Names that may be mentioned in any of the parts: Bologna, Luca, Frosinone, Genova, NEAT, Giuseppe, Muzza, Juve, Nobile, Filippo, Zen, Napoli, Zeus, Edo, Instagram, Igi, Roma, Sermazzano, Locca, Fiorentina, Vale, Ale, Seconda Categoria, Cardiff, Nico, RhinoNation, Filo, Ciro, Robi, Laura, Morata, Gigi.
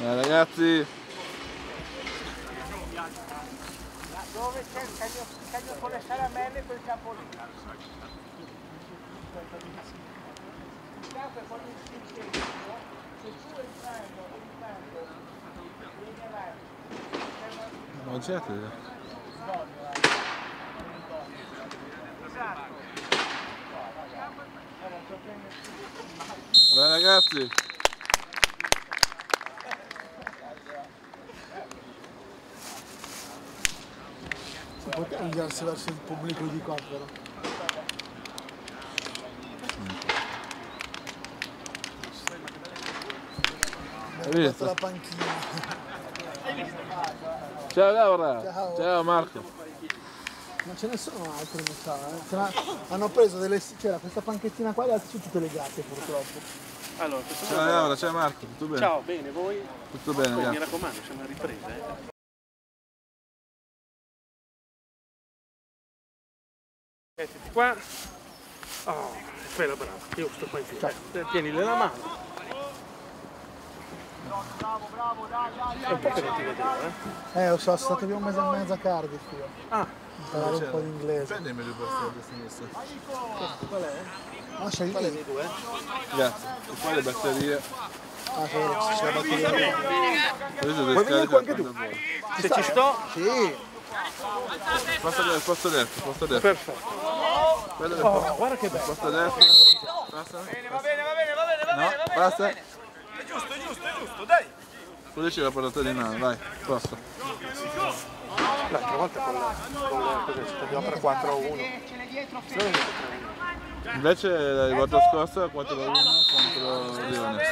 Ragazzi, dove c'è il caglio con le salamelle e quel campo lì? Il campo è con il sintetico, se tu il fango, vieni avanti. Non c'è te? Esatto. Beh ragazzi, potete andarsi verso il pubblico di qua però. Visto? La panchina. Ciao Laura. Ciao. Ciao Marco. Non ce ne sono altre in realtà, hanno preso delle, c'era questa panchettina qua e le altre sono tutte legate purtroppo. Allora, ciao Laura, ciao Marco, tutto bene? Ciao, bene, voi? Tutto bene, poi, mi raccomando, c'è una ripresa, eh. Mettiti qua, oh, quella brava, io sto qua in piedi, tienile la mano. Bravo, dai, un po' che non ti vedevo, eh? Lo so, sono stato via un mese e mezzo a Cardiff io. Ah, imparare un po' di inglese. Prendimi il posto di sinistra. Qual è? Ah, sei lì. Grazie, e qua le batterie. Ah, c'è la batteria. Puoi venire qua anche tu? Se ci sto? Sì. Posto destro, posto destro. Perfetto. Oh, guarda che bello. Posto destro. Passa. Va bene. Passa. No, è giusto, dai. Poi c'è la parata di mano, vai. Passa. L'altra volta con la ci abbiamo per 4-1. Invece la volta scorsa 4-1 contro Leone.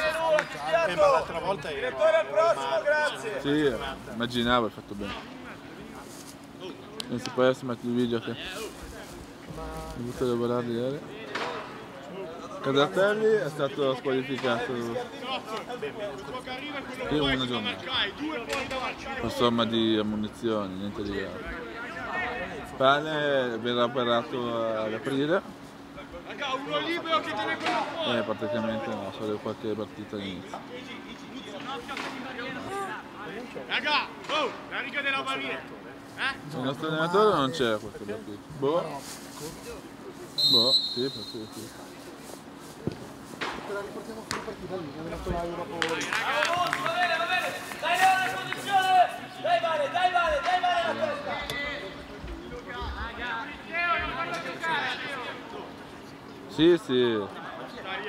Ma l'altra volta io. Direttore al prossimo, grazie. Sì, immaginavo, hai fatto bene. Non si può adesso mettere il video che ho dovuto lavorare ieri. Casartelli è stato squalificato per una giornata per somma di ammunizioni, niente di grave. Pane verrà operato ad aprile e praticamente no, solo qualche partita all'inizio. Raga, oh, la riga della barriera. Il nostro allenatore non c'era questo da qui. Boh, sì. La riportiamo con la partita lì, abbiamo fatto la Europa. Va bene. Dai Leone, posizione! Dai Vale, la testa! Sì.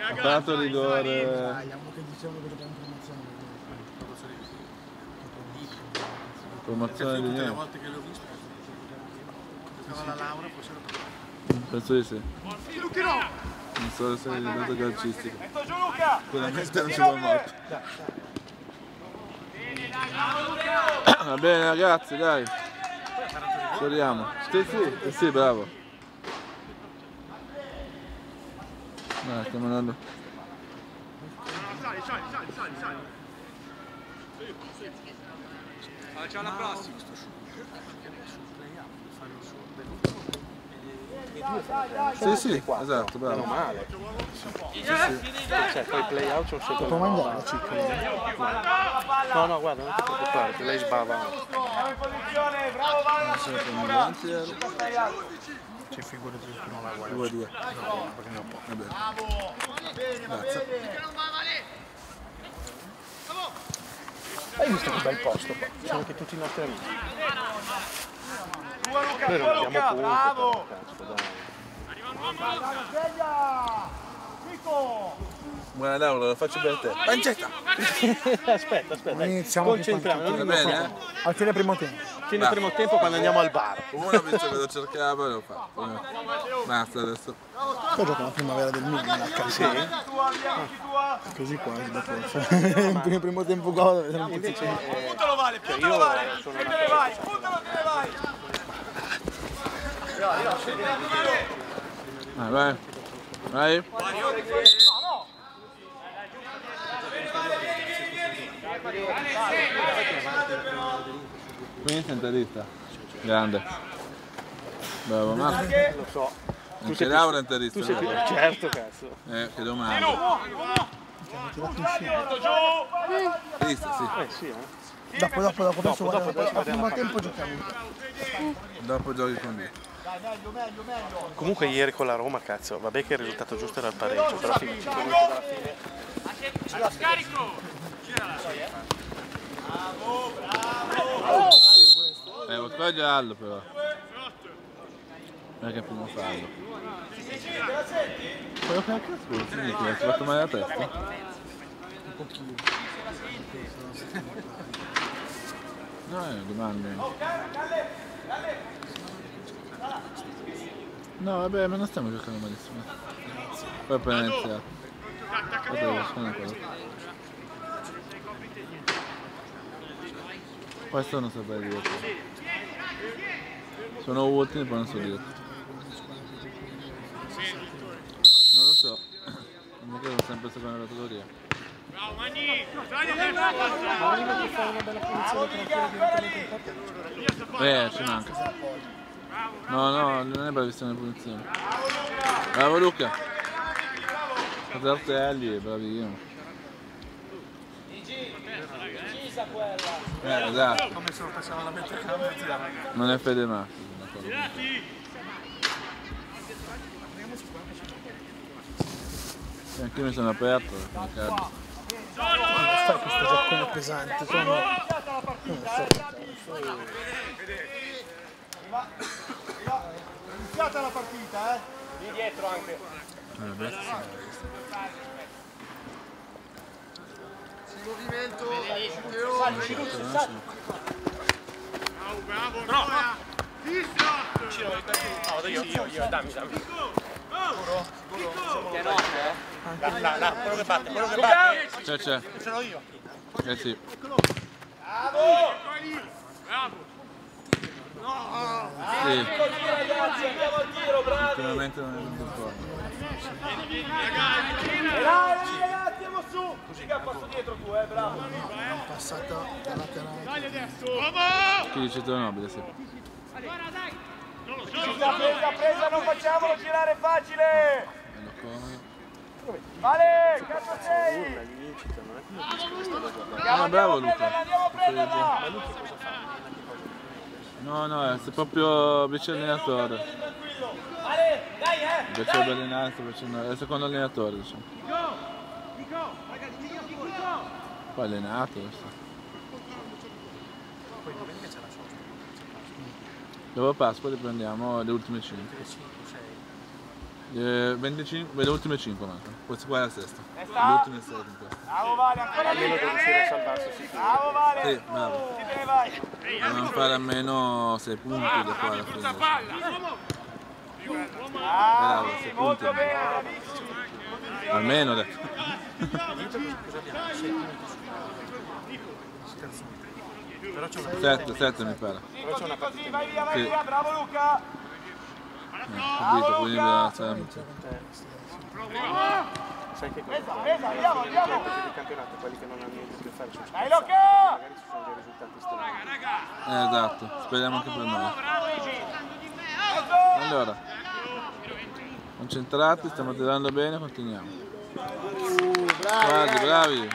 Ha fatto rigore. Tagliamo che diciamo che dobbiamo promozione. Formazione di niente. Volte che l'ho visto. Giocava la Laura, forse lo trovavo. Penso di sì. Luca no! Non so se è diventato calcistico. Metto giù Luca! Sicuramente non ci va molto. Va bene ragazzi, dai. Torniamo. Sì, bravo. Dai, stiamo andando. Sali. Ciao alla prossima. Sì, esatto, bravo. Meno male. Cioè, poi play out c'è un secondo. Può mangiare la No, guarda, non ti preoccupare, che lei sbava. Siamo in posizione, bravo, va la sua figura. C'è figura di che non la guarda. 2-2. No, perché ne ho poco. Bravo! Va bene. Hai visto che bel posto qua? Sono anche tutti i nostri amici. Noi non abbiamo punto. Bravo! Buona Laura, lo faccio per te. Pancetta! Aspetta. Iniziamo concentriamo. Va bene? Al fine primo tempo. Fine primo tempo quando andiamo al bar. Uno invece lo cercava e l'ho fatto. Basta adesso. Poi gioca la primavera del Milan a casa. Sì. Così qua si dà forza. Il primo tempo godo. Puntalo Vale, puntalo Vale. E te ne vai, puntalo te ne vai. Vai. Quindi senta dritta. Grande. Bravo Marco. Lo so. Non c'è Laura in terista. Certo cazzo. Che domanda. Sì. Dopo, adesso facciamo al tempo giochiamo. Dopo giochi con me. Dai, meglio. Comunque ieri con la Roma, cazzo, vabbè che il risultato giusto era il pareggio, però finisce dalla fine. Allo scarico! Gira la sua. Bravo! Devo sbagliarlo però. Non è che prima farlo. Quello che ha cazzo, ti ha fatto male la testa? Un pochino. No, è una domanda. No, vabbè, ma non stiamo giocando malissimo. Poi appena iniziato. Questo non saprei dire. Sono ultimi, poi non so dire. Non lo so, mi credo sempre secondo la categoria. Bravo Magni! Arriva di fare una bella punizione. Ci manca. No, non è bravissima la punizione. Bravo Luca! Casartelli è bravissimo. Igi! Incisa quella! Esatto. Come se lo facevano la metà camera. Non è fede massima. Anche io mi sono aperto, sono caldo. Sai questo giaccone pesante, sono... Non so, è iniziata la partita, eh? Lì dietro anche. Si movimento, bravo, bravo! Ciro, io, dammi. Sicuro? Che rock, eh? No, quello che batte. C'è. Sono io. Sì. Bravo! No! Sì. Ragazzi, andiamo al tiro, bravi! Sicuramente non è venuto fuori. Vieni, ragazzi, andiamo su! Così che ha passo dietro tu, bravo! Passata la laterale. Dai adesso! Chi dice tu Nobile, sì. Guarda, dai! Presa, non facciamolo girare facile! Vale, cazzo sei! Bravo Luca! Andiamo a prenderla! No, sei proprio vice allenatore. Vale, dai È il secondo allenatore, diciamo. Nico! Ragazzi, poi allenato questo. Dopo Pasqua li prendiamo le ultime 5. 25, le ultime 5 manca. Questa qua è la sesta. Le ultime 6 in questa. Bravo Vale, ancora lì! Bravo Vale! Sì, bravo. Sì, te ne vai! Dobbiamo fare almeno 6 punti da qua alla fine. Bravo, 6 punti. Almeno dai. Però c'è una 7 mi pare. Così, vai via, bravo Luca! Sai che andiamo! Del campionato, quelli che non hanno niente più fare. Dai Luca! Magari ci sono dei risultati strani. Esatto, speriamo anche per noi. Allora, concentrati, stiamo tirando bene, continuiamo. Bravi, dai!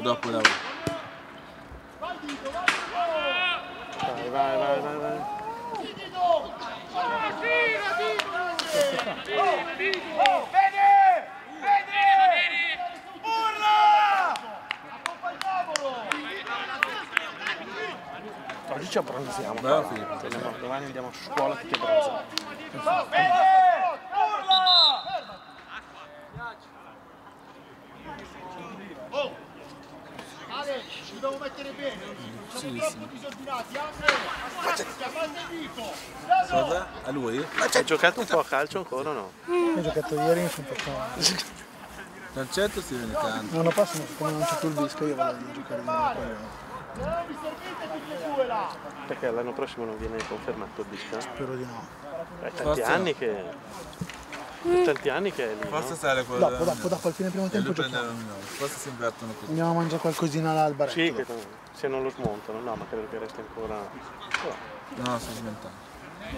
Dopo la vai. Vedi! Urla! Accompagniamolo! Oggi ci abbronziamo. Bravo Filippo. Domani andiamo a scuola tutti abbronzati. Ci devo mettere bene, siamo troppo disordinati, a lui? Hai giocato un po' a calcio ancora o no? Ho giocato ieri in campionato. Calcetto si vede tanto. Non lo passano, siccome non c'è più il disco io vado a giocare in un po'. Perché l'anno prossimo non viene confermato il disco? Spero di no. È tanti anni che... è lì, forse no? Sale quello dopo al fine primo tempo giochiamo. Forse si invertono così. Andiamo a mangiare qualcosina all'alba. Sì, che se non lo smontano, no, ma credo che resti ancora... No, sono smontato.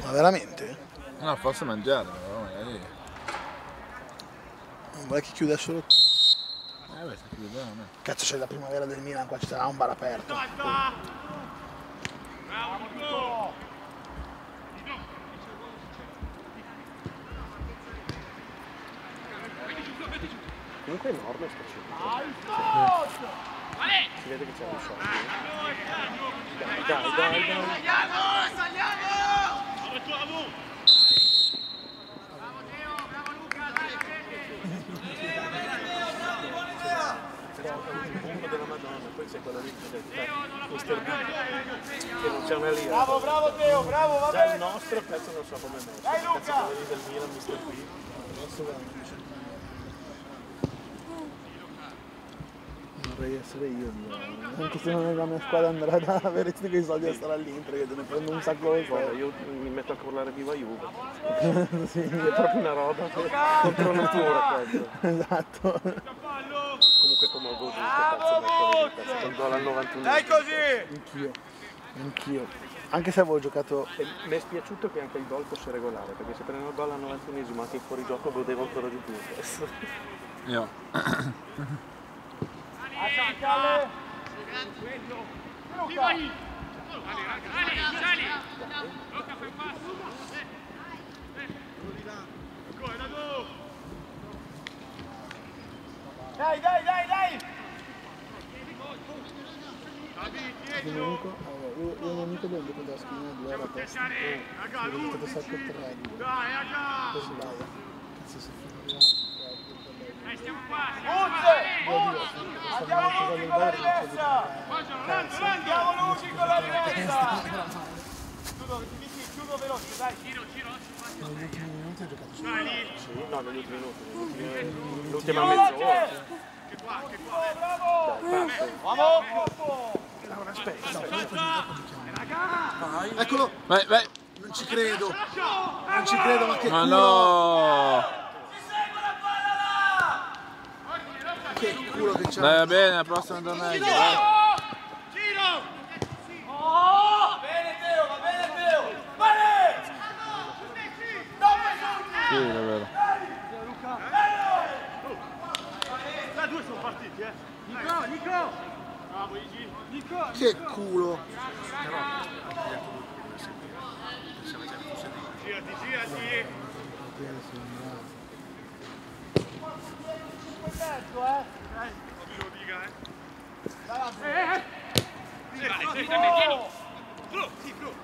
Ma veramente? No, forse mangiare, però magari... Non vuoi che chiudessero? Beh, sta chiudendo, no? Cazzo, c'è la primavera del Milan, qua ci sarà un bar aperto. Bravo! Comunque è enorme sta città. Si vede che c'è un sacco. Dai. Saliamo! Bravo Teo, bravo Luca, dai, prendi! Il bombo della Madonna, poi c'è quella lì che non c'è una lira. Bravo, bravo Teo, bravo, va bene! Già il nostro pezzo non so come è messo. Dai Luca! Quello lì del Milan, Mr. P. Vorrei essere io, anche se non è la mia squadra andrà ad avere tutti quei soldi a stare all'Inter, che te ne prendo un sacco di soldi. Io mi metto a crollare viva Juve. Sì, è proprio una roba contro natura. Esatto. Comunque come così, col gol al 91. Dai così! Anch'io. Anche se avevo giocato... Mi è spiaciuto che anche il gol fosse regolare, perché se prendevo il gol al 91esimo anche in fuorigioco godevo ancora di più. Io. Casartelli! Luca! Ale! Locca fa il passo! Ancora, da dove? Dai! Io non mi credo che da schiena due era testa. Ho testato 3. Dai! Così vai. Cazzo si ferma. Muzza! Andiamo Luci con la rimessa! Andiamo Luci con la rimessa! Chiudo veloce, dai! Ciro! Negli ultimi minuti ho giocato su. No, negli ultimi minuti. L'ultima mezz'ora. Che qua! Bravo! Laura, aspetta! Eccolo! Vai! Non ci credo, ma che culo! Ma no! Che culo che c'è. Va bene, la prossima torna. Giro! Oh! Va bene Teo! Vale! Sì, è vero. Da 2 sono partiti, eh. Nico! Bravo Igi. Nico! Che culo! Girati!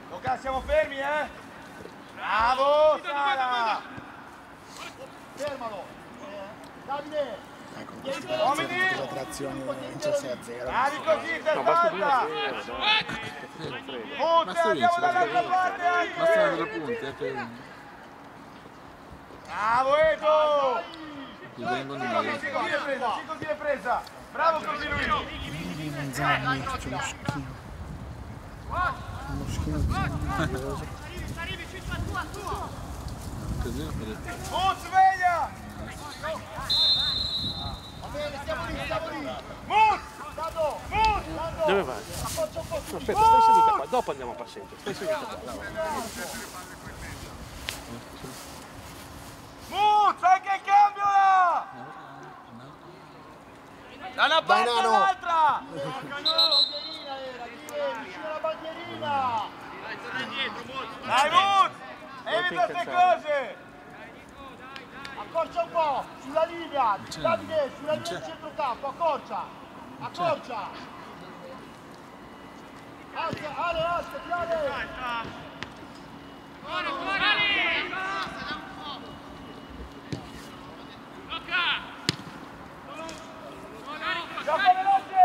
Luca, siamo fermi, eh? Bravo, Sara! Fermalo! Davide! Ecco, questa la trazione vincersi a 0. Bravi così, salta! Punta, andiamo dall'altra parte anche! Bastano 2 punti, bravo, Edo! Sì, così è presa! Bravo così lui! Uno schifo. Arrivi, città tua! Muzza, sveglia! Va bene, stiamo lì! Muzza! Dove vai? Aspetta, stai seduta qua, dopo andiamo a passeggio. Stai seduta qua. Muzza, anche il cambio là! Da una parte all'altra! La bandierina! Dai Muzza! Evita queste cose! Accorcia un po', sulla linea! Davide, sulla linea del centrocampo, accorcia! Ale, Piana! Fuori! Gioca veloce!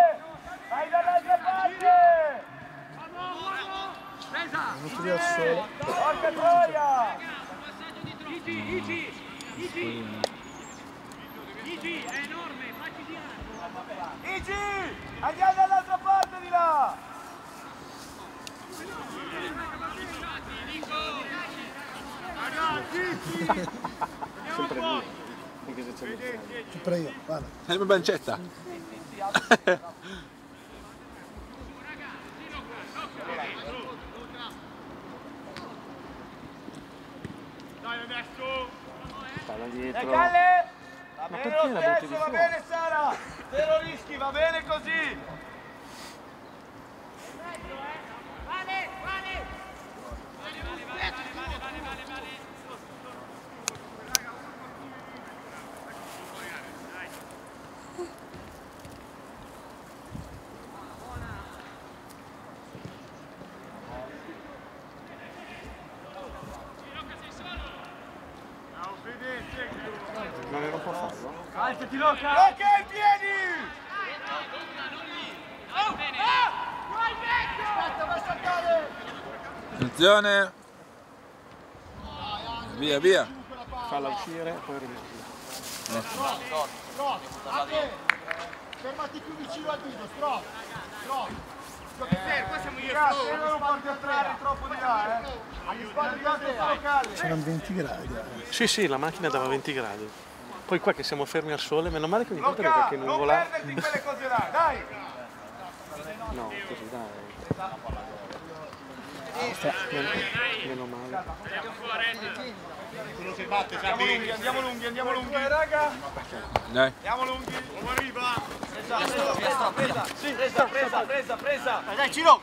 Vai dall'altra parte! Presa! Porca troia! Igi! È enorme! Facci di là! Igi! Andiamo dall'altra parte di là! sempre io, guarda. Sempre pancetta. Dai adesso! Palla dietro. Va bene lo stesso, va bene Sara! Zero rischi, va bene così! Vale, vale! Vale! Alzati Locca! Locca in piedi! Non lì! Aspetta, va a saltare! Attenzione! Via, via! Falla uscire, poi rimetti. Fermati più vicino al dito, Stroff! Stroff! Qua siamo io! Se non porti a trarre troppo di là, eh! Agli spalle di altri locali! C'erano 20 gradi! Sì, sì, la macchina dava 20 gradi. Poi qua che siamo fermi al sole, meno male che ogni volta che qualche nuvola... Non perderti quelle cose là, dai! No, così dai. Meno male. Andiamo lunghi, andiamo lunghi. Raga! Dai. Andiamo lunghi. Arriva! Presa! Dai, Ciro!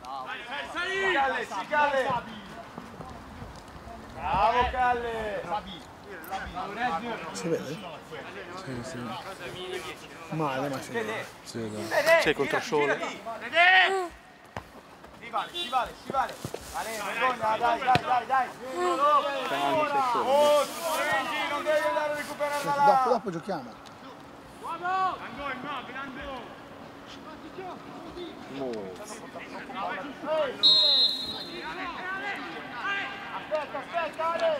Dai, Calle, si Calle! Bravo Calle! Si vede? Sì. Male, ma si vede. C'è controsole. Si vale. Dai. Non devi andare a recuperare la là. Dopo giochiamo. Aspetta, Ale!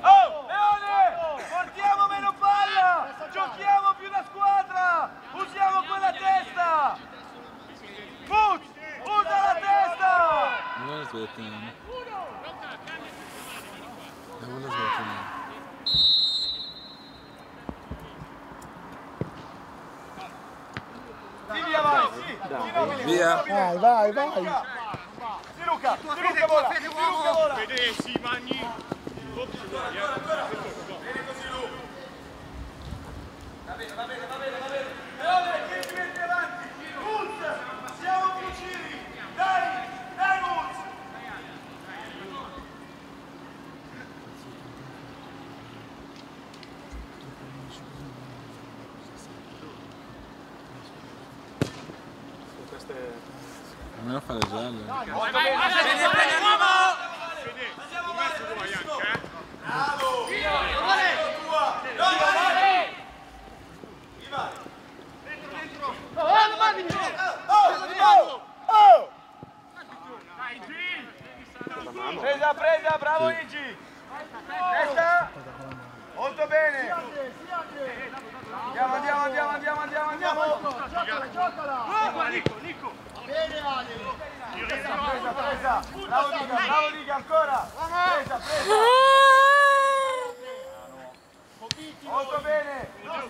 Oh, Leone! Portiamo meno palla! Giochiamo più la squadra! Usiamo quella testa! Usa la testa! Non smettiamo. Sì, via, vai, sì! Via! Vai! Luca vola! Vede, si mangi! Ancora! Vede così lui! Va bene! Leone, che ti metti avanti! Muzza! Siamo più Ciri! Dai Muzza! Almeno fa le gialle. Bravo! Dentro! Oh! Dai, Igi! Presa, bravo Igi! Testa! Molto bene! Andiamo! Giocala! Nico! Bene Ale! Presa! Bravo Liga, ancora! Presa! Molto bene! Presa!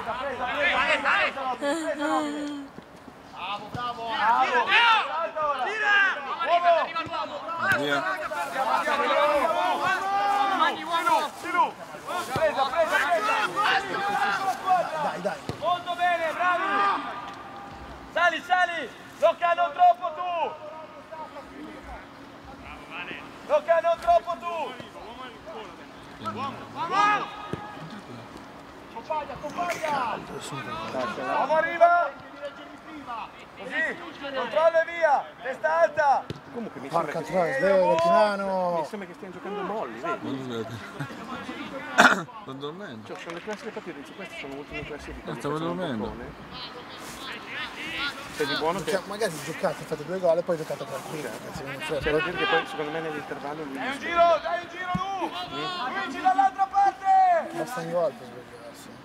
Bravo! Tira! Presa! Dai! Molto bene, bravi! Sali! Locca non troppo tu! Locca non troppo tu! Uomo! Compagna! Uomo arriva! Così! Controllo e via! Testa alta! Comunque mi sembra che stiano giocando molli, vedi? Sto dormendo! Cioè, sono le classiche papirizze, queste sono le ultime classiche papirizze. Stavo dormendo! Buono che... Magari giocate, fate due gol e poi giocate tranquillo. Devo dire che poi secondo me nell'intervallo lui. Dai un giro lui! Luigi dall'altra parte! Basta un gol per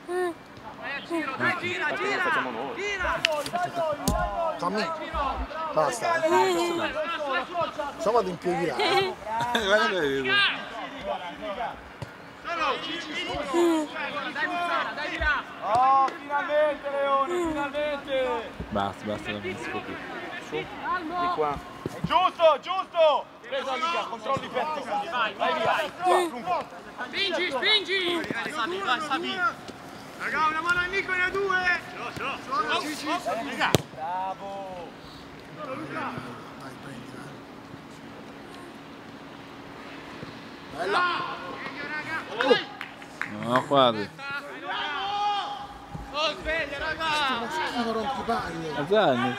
svegliarsi. Dai, gira! Gira! Tommy! Basta! Sono vado in piedi là! Guarda! Oh, finalmente Leone, finalmente! Basta, non mi scopi. Su, di qua. Giusto, giusto! Presa Luca, controlli per te. Vai. Spingi! Vai, Sabi. Raga, una mano a Nico e a due! Sono Gigi! Bravo! Vai, prendi, vai. Bella! No, quasi! Oh, sveglia, raga! Stiamo rompibagno! A Zanni!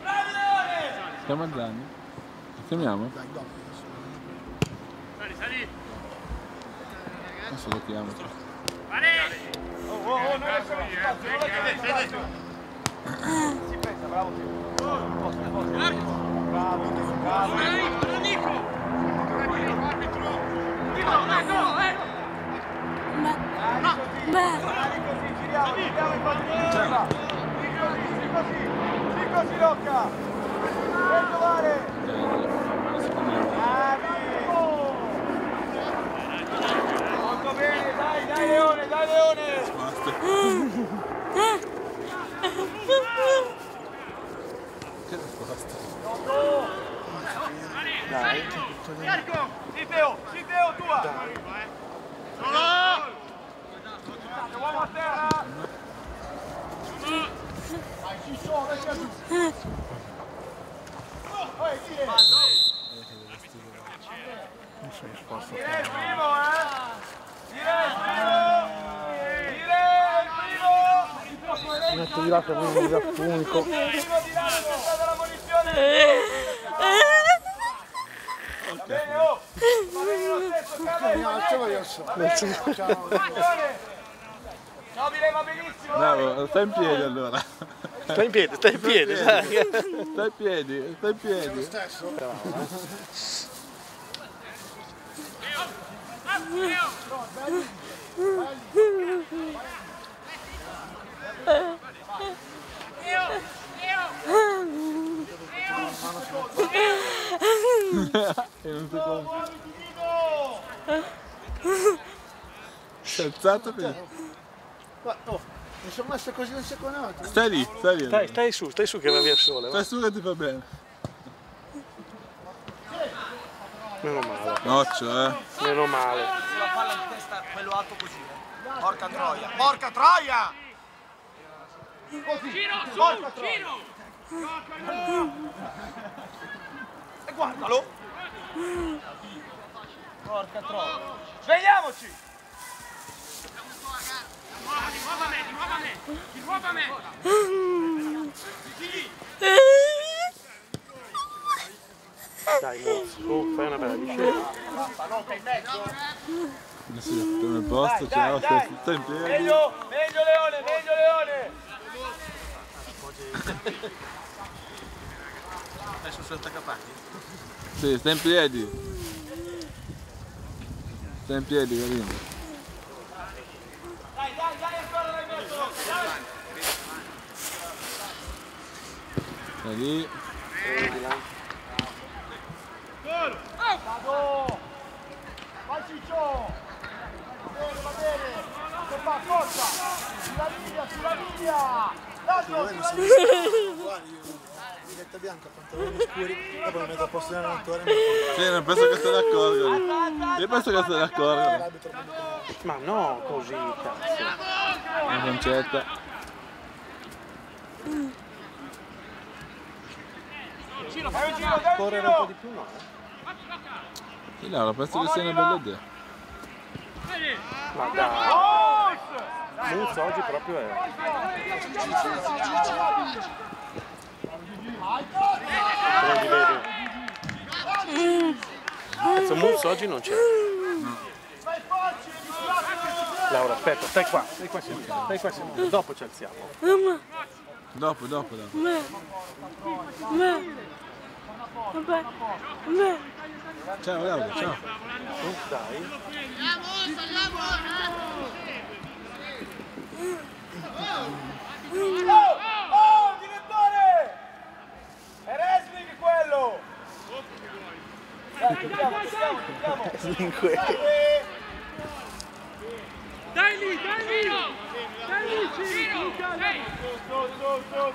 Bravi, Leone! Stiamo a Zanni? Lo chiamiamo? Dai, dopo! Sali! Adesso lo chiamo! Oh, non è solo spazio, non si pensa, bravo Teo. Bravo. Guarda Nico. Dai così, giriamo in pallone. Così, Locca. Prendo Vale. Molto bene, dai Leone! Che risposta? Dai! Marco! Sì Teo, tua! Solo! Uomo a terra! Vai, ci sono, vai giù! Non sei risposto. Direi il primo! Metto di là per non dire appunto. Nobile va benissimo! Bravo, stai in piedi allora. Stai in piedi. Stai in piedi. Lo stesso? Bravo. Mi sono messo così un secondo. Stai lì. Stai su che va via sola. Stai su che ti fa bene. Meno male. La palla in testa, quello alto così. Porca troia! Ciro! E guardalo! Porca troia! Svegliamoci! Rimuovami! Dai, fai una bella discesa. Ma non sei in mezzo. Dai. Stai in piedi. Meglio Leone. Adesso sono attaccapacchi. Sì, stai in piedi, carino. Dai, ancora dai mezzo. Dai lì. Vado! Vai Ciccio! Va bene! Che fa? Corsa! Sulla linea! L'altro! Diretta bianca, pantaloni scuri, e poi metto a posto l'allenatore. Sì, non penso che stai d'accordo. Ma no, così, cazzo. Una concetta. Dai un giro! Correre un po' di più, no? Sì, Laura, penso che sia una bella idea. Ma dai! Muzza oggi proprio è... Cazzo, Muzza oggi non c'è. Laura, aspetta, stai qua sempre. Dopo ci alziamo. Dopo. Vabbè. Ciao. Dai. Andiamo! Oh, direttore! È wrestling quello! Dai! Dai,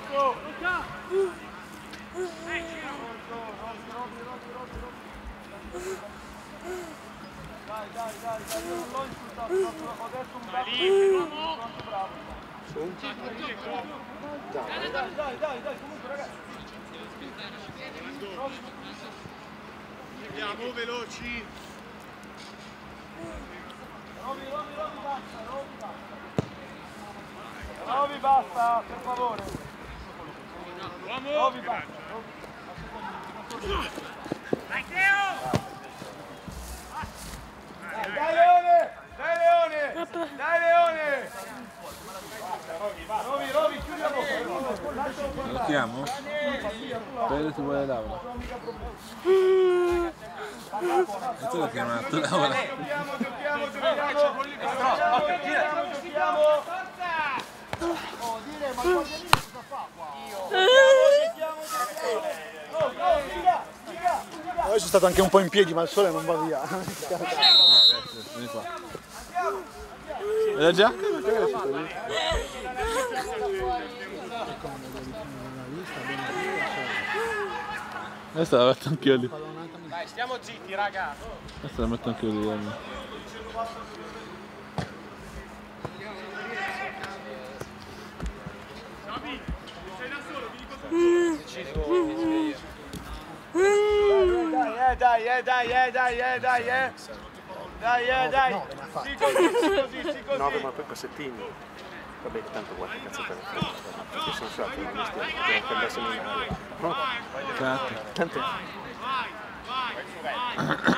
comunque ragazzi. Andiamo veloci. Robi basta, per favore. Robi basta. Dai Teo! Dai Leone! Robi, chiudi la bocca! Lo chiamo? Quello ti vuole Laura. E tu l'hai chiamato Laura? Giochiamo! Ma qualche minuto cosa fa qua? Io sono stato anche un po' in piedi, ma il sole non va via. Vieni qua. E la giacca? Questa la metto anch'io lì. Dai, stiamo zitti, raga. Questa la metto anch'io lì. Robi, sei da solo, mi dico solo. Dai. Sì, così. No, ma poi passettini. Va bene, tanto guarda cazzata la faccia. Che sono sciocco, non mi stiamo. Devo prendersi in mano. No? Tanto. Vai. Così.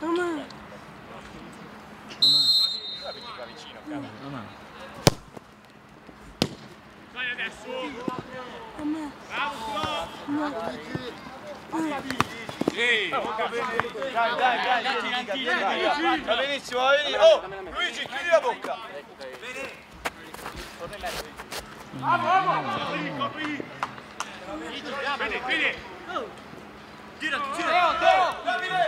Mamma. Vieni qua vicino, cavolo. Mamma. Vai adesso! Dai! Va benissimo, va bene! Oh! Luigi, chiudi la bocca! Bene! Apri! Bene! Gira! Davide!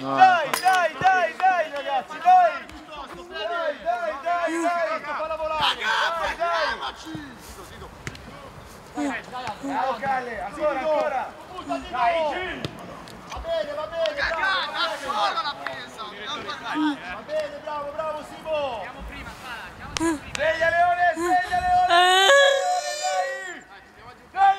Dai, ragazzi, dai! Dai! Falla volare! Dai! Ancora! Dai! Va bene! Solo la presa! Va bene, bravo Simo! Andiamo prima, Sara! Sveglia Leone! Dai!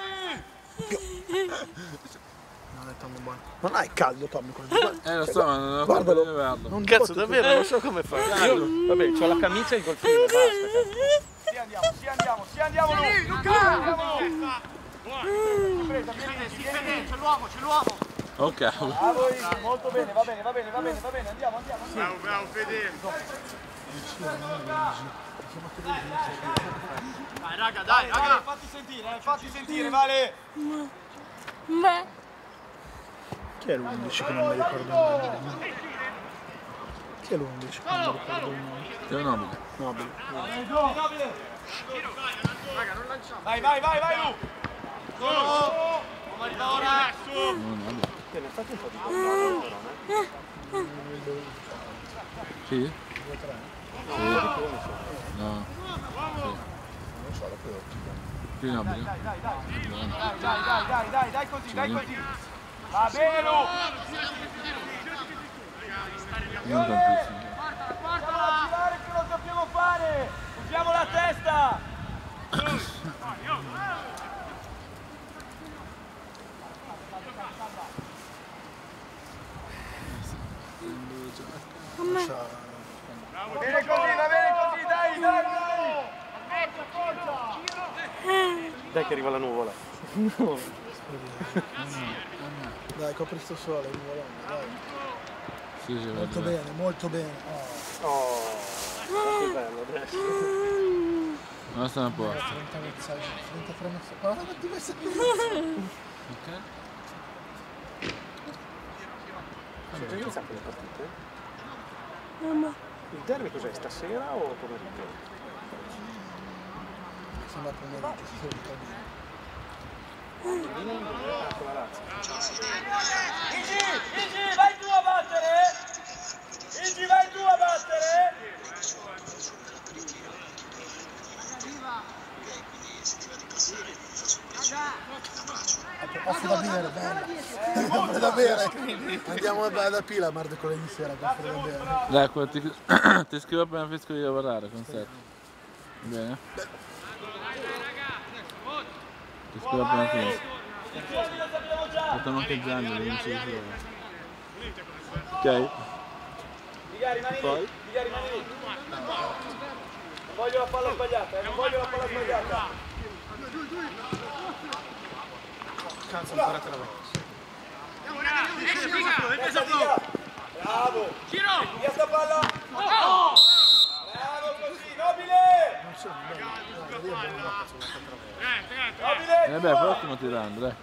Non hai caldo Tommy quando lo so, ma non ho caldo di levarlo. Non cazzo davvero, non so come fai. Vabbè, c'ho la camicia e il colpino, basta. Sì, andiamo lui, Luca! C'è l'uomo! Oh cavolo! Molto bene, va bene, andiamo. Bravo Fede! Dai raga! Fatti sentire, Vale! Beh! Chi è l'11 che non mi ricordo il nome? Teo Nobile. Raga, non lanciamo. Vai, Lu! Su! Te ne è stato un po' di contatto, però, no? Sì? No. Non so, la peor. Più Nobile? Dai così! Va bene Lu! Portala! Girare che lo sappiamo fare! Usiamo la testa! Va bene così, dai! Dai che arriva la nuvola! Dai, copri sto sole, il volante, dai. Sì, molto bene. Oh, che bello adesso. Non sta un po'. 33 messaggi. Guarda quanti messaggi. Ok. Sono iniziate le partite? Mamma. Il derby cos'è? Stasera o pomeriggio? Sembra pomeriggio, sì. Igi, vai tu a battere! passi da bere, bello. Compri da bere. Andiamo da Pila mercoledì sera per fare da bere. Dai, quello ti scrivo appena finisco di lavorare, con sé. Bene. Dai, raga. Ti scrivo appena finisco. Sto manteggiando, non ci riuscivo. Ok. Rimani lì. Non voglio la palla sbagliata, non voglio la palla sbagliata. Cazzo, non farà trova. Bravo! Ciro! Via sta palla! Bravo così, Nobile! Non so, Nobile! Eh beh, però stiamo tirando, dai.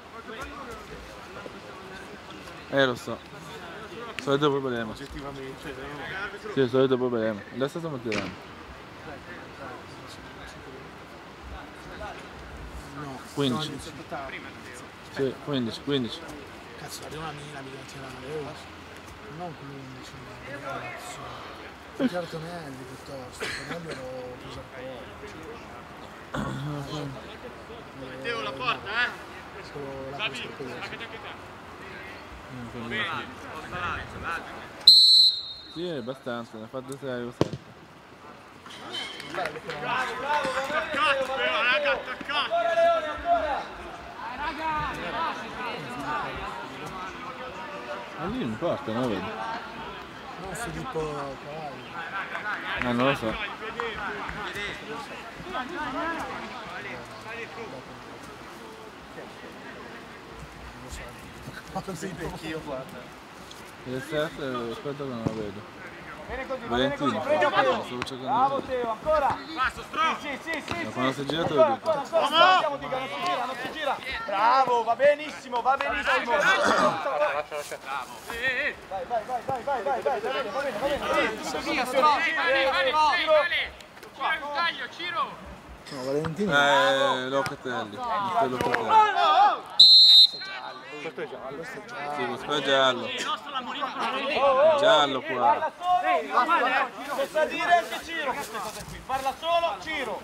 Lo so. Solito problema. Sì, solito problema. Adesso stiamo tirando. No, 15. Sì, 15. Cazzo, arriva una mila, mi devo tirare. Non 15, ragazzo. Il cartonelli piuttosto, il cartonelli l'ho preso a po'. Mettevo la porta, eh? Sabi, anche te. Bene, porta là, sì, abbastanza, ne ha fatto 6 o 7. Bravo, attaccate, raga, attaccate! Ancora Leone, ancora! Raga! Ma lì non porta, no? Vedi? No, si tipo... No, non lo so. Non lo so. Sì, anch'io guarda. Il set, aspetta che non lo vedo. Bene così, Valentino, prego. Bravo Teo, ancora! Sì. Quando si gira te lo dico. Ancora, non si gira. Bravo, va benissimo. Vai. Ciro. No, Valentino. Locatelli. Questo è giallo, Sì, questo è giallo. Giallo qua. Se sa dire anche Ciro queste cose qui, parla solo Ciro.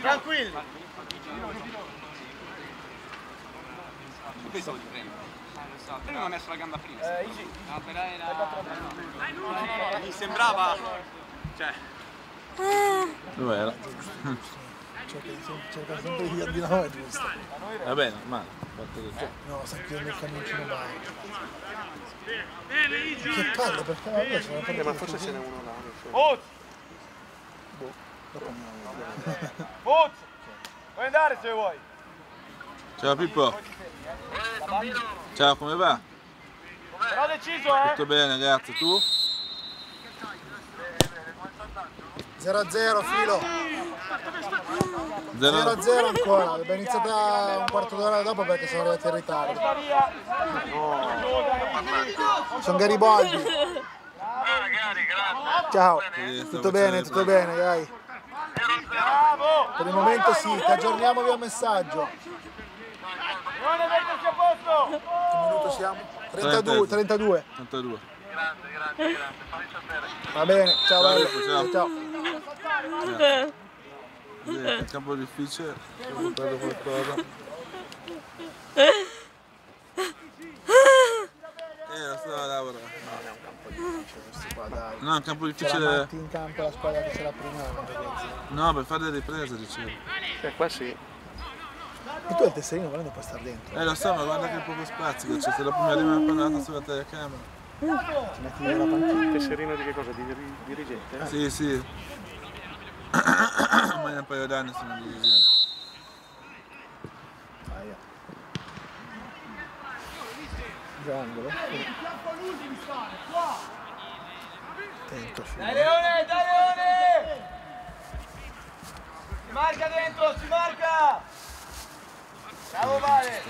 Tranquillo. Pensavo di prendere. Prima mi ha messo la gamba prima. Igi. Mi sembrava. Cioè. Dov'era? Cerca sempre di abbinare giusto. Va bene, ma no, sta chiudendo il camioncino basso. Che palle, perché la piace? Ma forse ce n'è uno là. Boh, dopo andiamo. Puoi andare se vuoi. Ciao Pippo. Ciao, come va? L'ho deciso, eh? Tutto bene, ragazzi, tu? 0-0, Filo. 0-0 ancora, abbiamo iniziato un quarto d'ora dopo perché sono arrivati in ritardo. Sono Garibaldi. Ciao, tutto bene, dai. Per il momento sì, ti aggiorniamo via messaggio. Che minuto siamo? 32. Grazie, fammi sapere. Va bene, ciao. È un campo difficile, ho portato qualcosa. La sua Laura. No, non è un campo difficile questo qua, dai. No, è un campo difficile. Ma in campo la squadra che c'era prima. No, per fare le riprese, dicevo. Qua sì. E tu il tesserino volendo puoi stare dentro. Lo so, ma guarda che poco spazio che c'è, se dopo mi arriva una pallata sulla telecamera. Ti metti nella panchina. Il tesserino di che cosa? Di dirigente? Sì. Ma in un paio d'anni sono in divisione. Giangolo. Dai Leone! Si marca dentro, si marca! Bravo Vale!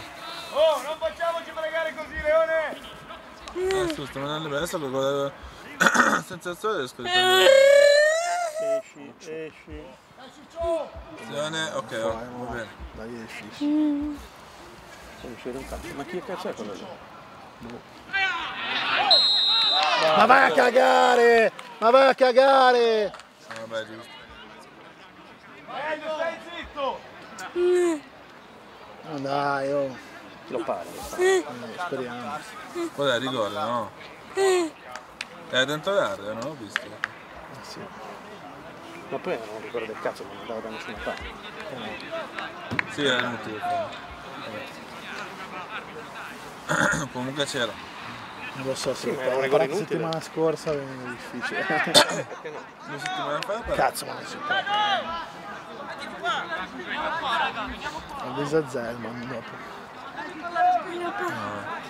Oh, non facciamoci fregare così, Leone! Sto andando bene, adesso lo senza il sole riesco a prendere. Esci. Leone, ok, va bene. Dai, esci. Ma chi cazzo quello lì? Ma vai a cagare! Vabbè, giusto. Meglio, stai zitto! Dai, oh. Lo pare, lo pare. Speriamo. Cos'è, rigore, no? Era dentro l'area, non l'ho visto. Sì. Ma poi era un rigore del cazzo, non andava da nessuna parte. Sì, era inutile. Comunque c'era. Non lo so, se sì, la settimana scorsa è difficile. Perché no? Una settimana fa? Cazzo, ma non si può. Ho avvisato Zelman dopo. No,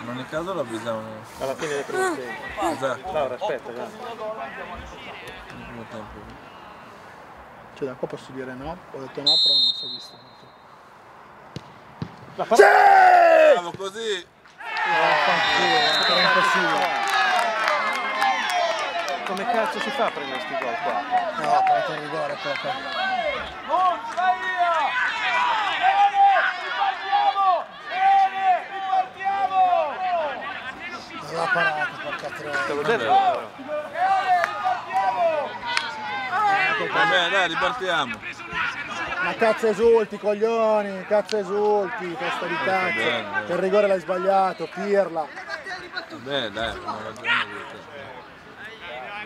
in ogni caso lo avvisavano. Alla fine del primo tempo. Esatto. Laura, aspetta, guarda. Nel primo tempo. Cioè da qua posso dire no, ho detto no, però non si è visto molto. Sì! Bravo, così! Era impossibile. Come cazzo si fa a prendere sti gol qua? No, ha preso il rigore qua. Monza via! La parata, porca troia. Te l'ho detto. Vabbè, dai, ripartiamo. Ma cazzo esulti, coglioni, cazzo esulti, testa di cazzo. Per rigore l'hai sbagliato, pirla. Beh, dai,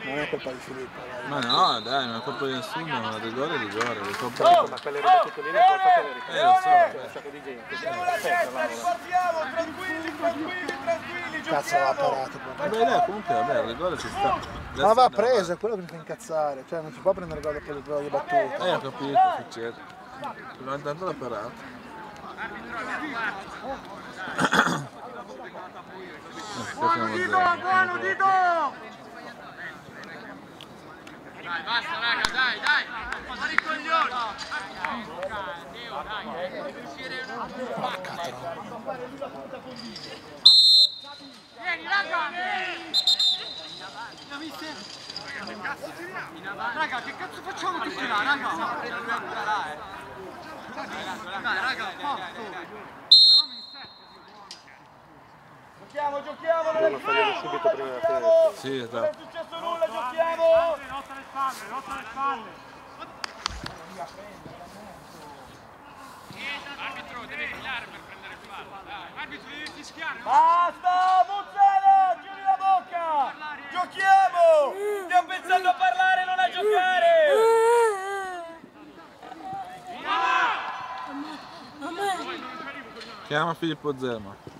non è colpa di Filippo. Ma no, dai, non è colpa di nessuno, ma rigore è rigore. Ma quelle ribattute lì è colpa che le ricordo. Lo so, c'è un sacco di gente. Partiamo, tranquilli, tranquilli, tranquilli. Cazzo l'ha parato. Vabbè, dai, comunque, vabbè, il rigore ci sta. Ma va preso, è quello che mi fa incazzare. Cioè, non si può prendere il rigore per le ribattute. Ho capito, succede. Ma intanto l'ha parato. Buono Dido, buono Dido! Dai, basta raga, dai, dai! Fare i coglioni! Teo, dai, devi uscire un pacca! Vieni, raga! Raga, che cazzo facciamo tutti là, raga? Dai, raga, giochiamo, giochiamo, non è subito prima della fine. Sì, esatto. Non è successo nulla, giochiamo! Rotta le spalle, rotta le spalle! Arbitro, deve tirare per prendere il fallo, dai! Arbitro, devi fischiare! Basta, Muzza, chiudi la bocca! Giochiamo! Stiamo pensando a parlare, non a giocare! Chiama Filippo Zema.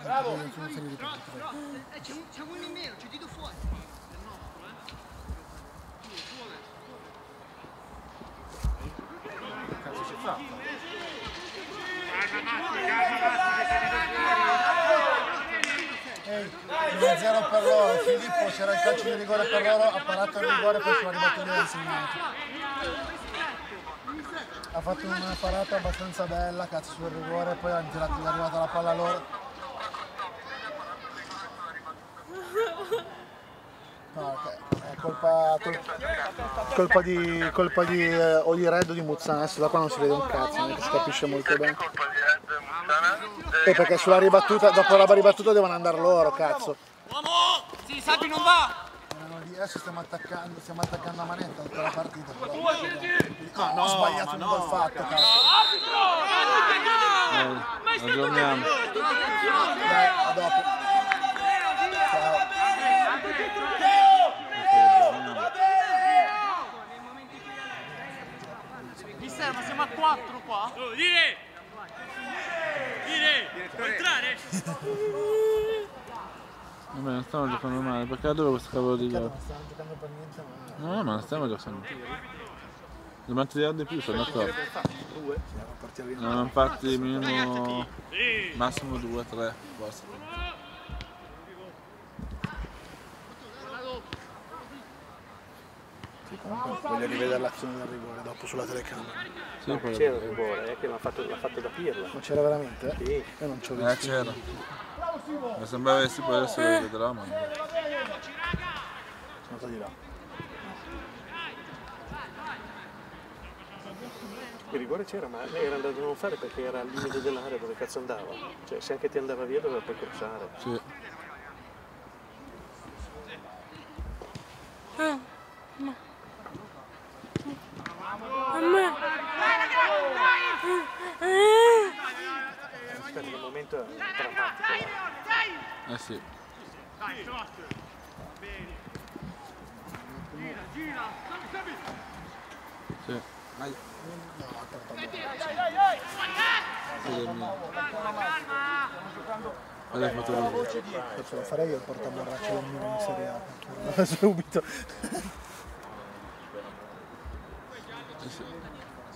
Bravo! C'è uno in meno, c'è Dido fuori! Del nostro, Che cazzo si fa? Ehi, 0 per loro, Filippo c'era il calcio di rigore per loro, ha parato il rigore per sulla ribattuta del segnato. Ha fatto una parata abbastanza bella, cazzo sul rigore, poi hanno tirato l'arrivata la palla loro. No, è colpa di o di Red o di Muzzana, adesso da qua non si vede un cazzo, non si capisce molto bene. E perché sulla ribattuta, dopo la ribattuta devono andare loro, cazzo. Sì, Sappi non va! Adesso stiamo attaccando a manetta tutta la partita. Ah no, ho sbagliato un gol fatto, cazzo. Aggiorniamo. Dai, a dopo. Ma siamo a 4 qua? Oh, dire! Dire! Puoi entrare? Vabbè, non stiamo giocando male, perché la dove questo cavolo di gol? Non stiamo giocando per niente male. No, ma non stiamo giocando. Dobbiamo tirare di più, sono d'accordo. Dobbiamo infatti minimo... massimo 2-3, forse. Voglio rivedere l'azione del rigore dopo sulla telecamera. Sì, no, c'era il rigore, che l'ha fatto da pirla. Ma c'era veramente? Sì. Io non ci ho visto. C'era. Mi sembrava che si può adesso lo vedrà, ma... sono andato di là. Il rigore c'era, ma lei era andato a non fare perché era al limite dell'area dove cazzo andava. Cioè, se anche ti andava via doveva poi crociare. Sì. Ma... Eh sì. Dai, troppo. Bene. Gira, gira. Sì. Dai, dai, dai, dai. Calma, calma. Guarda che ho la voce di... Forse lo farei io il portaborraccio del mio in Serie A. Subito. Eh sì.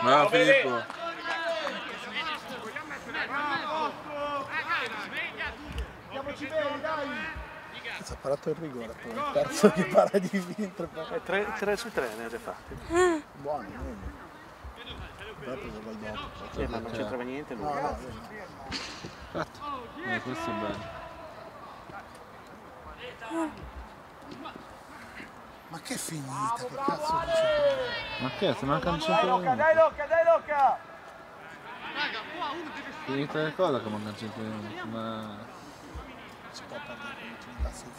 Bravo Filippo. Si è parato il rigore, il terzo che para di vinto. 3 su 3 ne avete fatti. Buono, vedi. Ma non c'entrava niente lui. Fatto. Questo è bello. Ma che è finita? Che cazzo? Ma che è? Se manca un centro. Dai Locca, dai Locca! Finita la cosa che manca un centro. Ma... si può perdere con la cifra.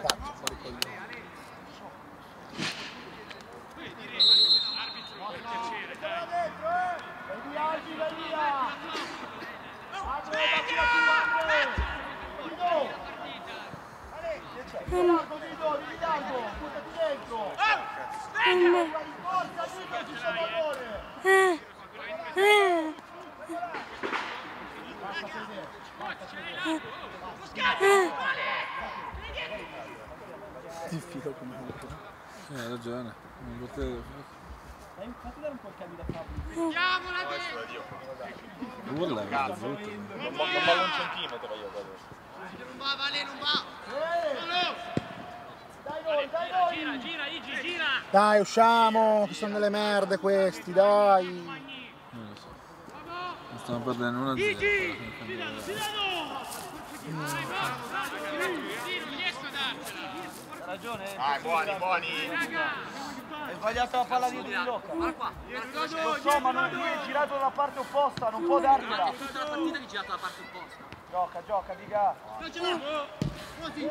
Cazzo, fuori con lui. Ti fido come uno. Hai ragione, non potevo. Fate dare un po' il cambio da Fabio. Andiamola dentro! Urla, cazzo! Non ballo un centimetro io adesso. Non va, Vale, non va! Dai noi, dai noi! Gira, gira, Igi, gira! Dai, usciamo! Che sono delle merde questi, dai! Non lo so. Non stiamo perdendo una zero. Igi! Girano, girano! Vai, vai! Non riesco a darcela! Ha ragione? Vai, buoni, buoni! Hai sbagliato la palla di Locca. Guarda qua. Lo so, ma non lui è girato dalla parte opposta, non può dargliela. Ma tutta la partita è girata dalla parte opposta. Gioca, gioca, diga. Sali,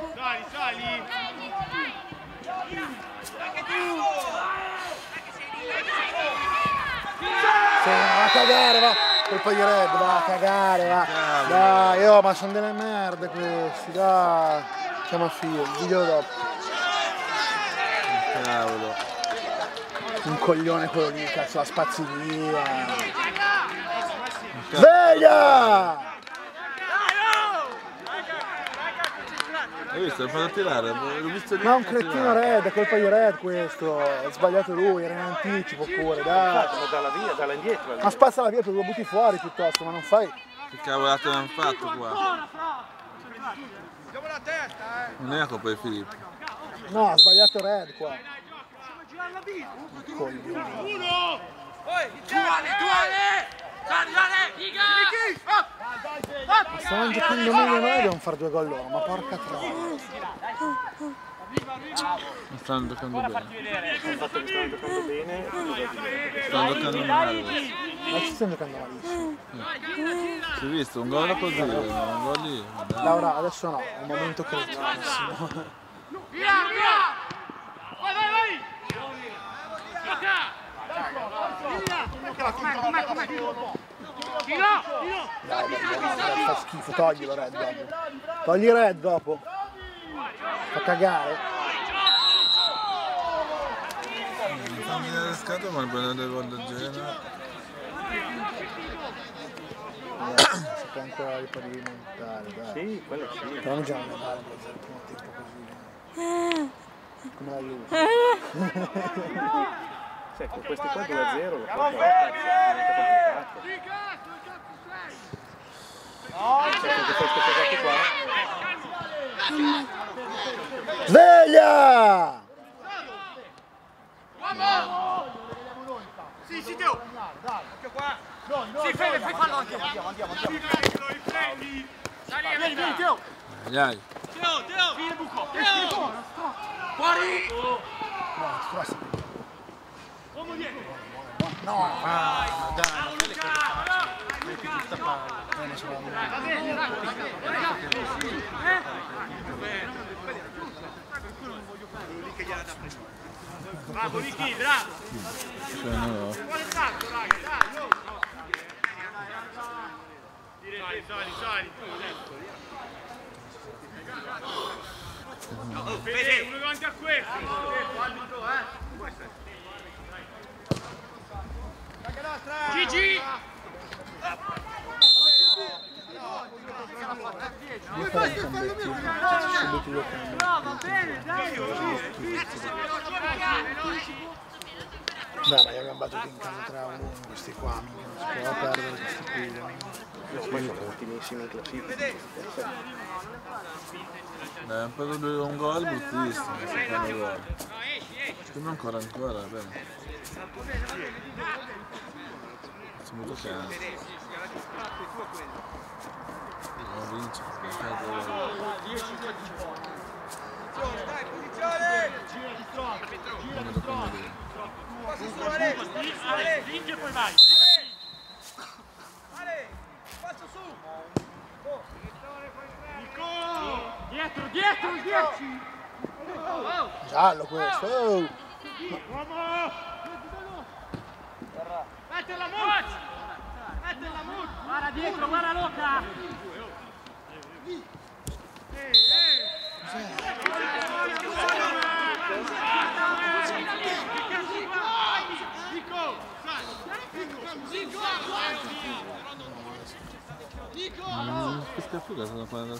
sali. Dai che tu! Dai che sei lì. Sì, va a cagare, va. Colpa di Red, va a cagare, va. Dai, oh, ma sono delle merde questi, dai. Chiama Filo, diglielo dopo. Cavolo. Un coglione quello lì, cazzo, la spazzeria. Sveglia! Hai visto? L'ho fatto tirare, l'ho visto lì. Ma un cretino Red, è colpa di Red questo. Ha sbagliato lui, era in anticipo pure, dai. Dalla via, dalla indietro. Ma spazza la via perché lo butti fuori piuttosto, ma non fai. Che cavolate hanno fatto qua? Diamo la testa, eh! Non è la colpa di Filippo. No, ha sbagliato Red qua. Uno! Poi, due! Dai, dai! Stavano giocando meglio noi, devono fare 2 gol loro, ma porca troia! Mi stanno giocando bene. Stanno giocando male. Ma ci stanno giocando malissimo. Si è visto, un gol così, un gol lì. Laura, adesso no, è un momento criticissimo. Via, via! Vai, vai, vai! Fa schifo, togli Red dopo. Togli Red dopo. Fa cagare. Fammi delle scatole ma prendo delle volte del genere. Si può ancora riparimentare, dai. Sì, quello sì. Però non già non vale per tempo così. Come la Juve. Cioè, con questi qua 2-0 lo fanno. Sveglia! Sì, sì, Teo! Dai, anche qua! Sì, fai fallo anche! Andiamo, andiamo, andiamo! Vieni, vieni, Teo! Dai! Teo, Teo! Vieni, buco! Teo! Fuori! No, strassi! Uomo dietro! No! Dai! Bravo Ricky, bravo! Vuole il sacco, raga, dai! Sali, sali, sali! Oh, Fede, uno davanti a questo! Arbitro, Gigi! Come fai a farlo mio? No, va bene, dai! No, ma gli ha gambato che incontra uno questi qua, non si può perdere questi qui. No, poi sono ultimissimi in classifica. Dai, un po' di un gol bruttissimo, secondo me. Sembra ancora, ancora, va bene. Siamo molto chiaro. Non vince, non 10-12 punti. Dai, posizione! Gira di troppo, gira di troppo. Passa su Ale, spinge e poi vai. Ale, passa su. Nico! Dietro, dietro il 10. Giallo questo. Uomo! Mette la Muzza! Mette la Muzza! Guarda dietro, guarda Locca! Nico! Questa fuga stanno facendo...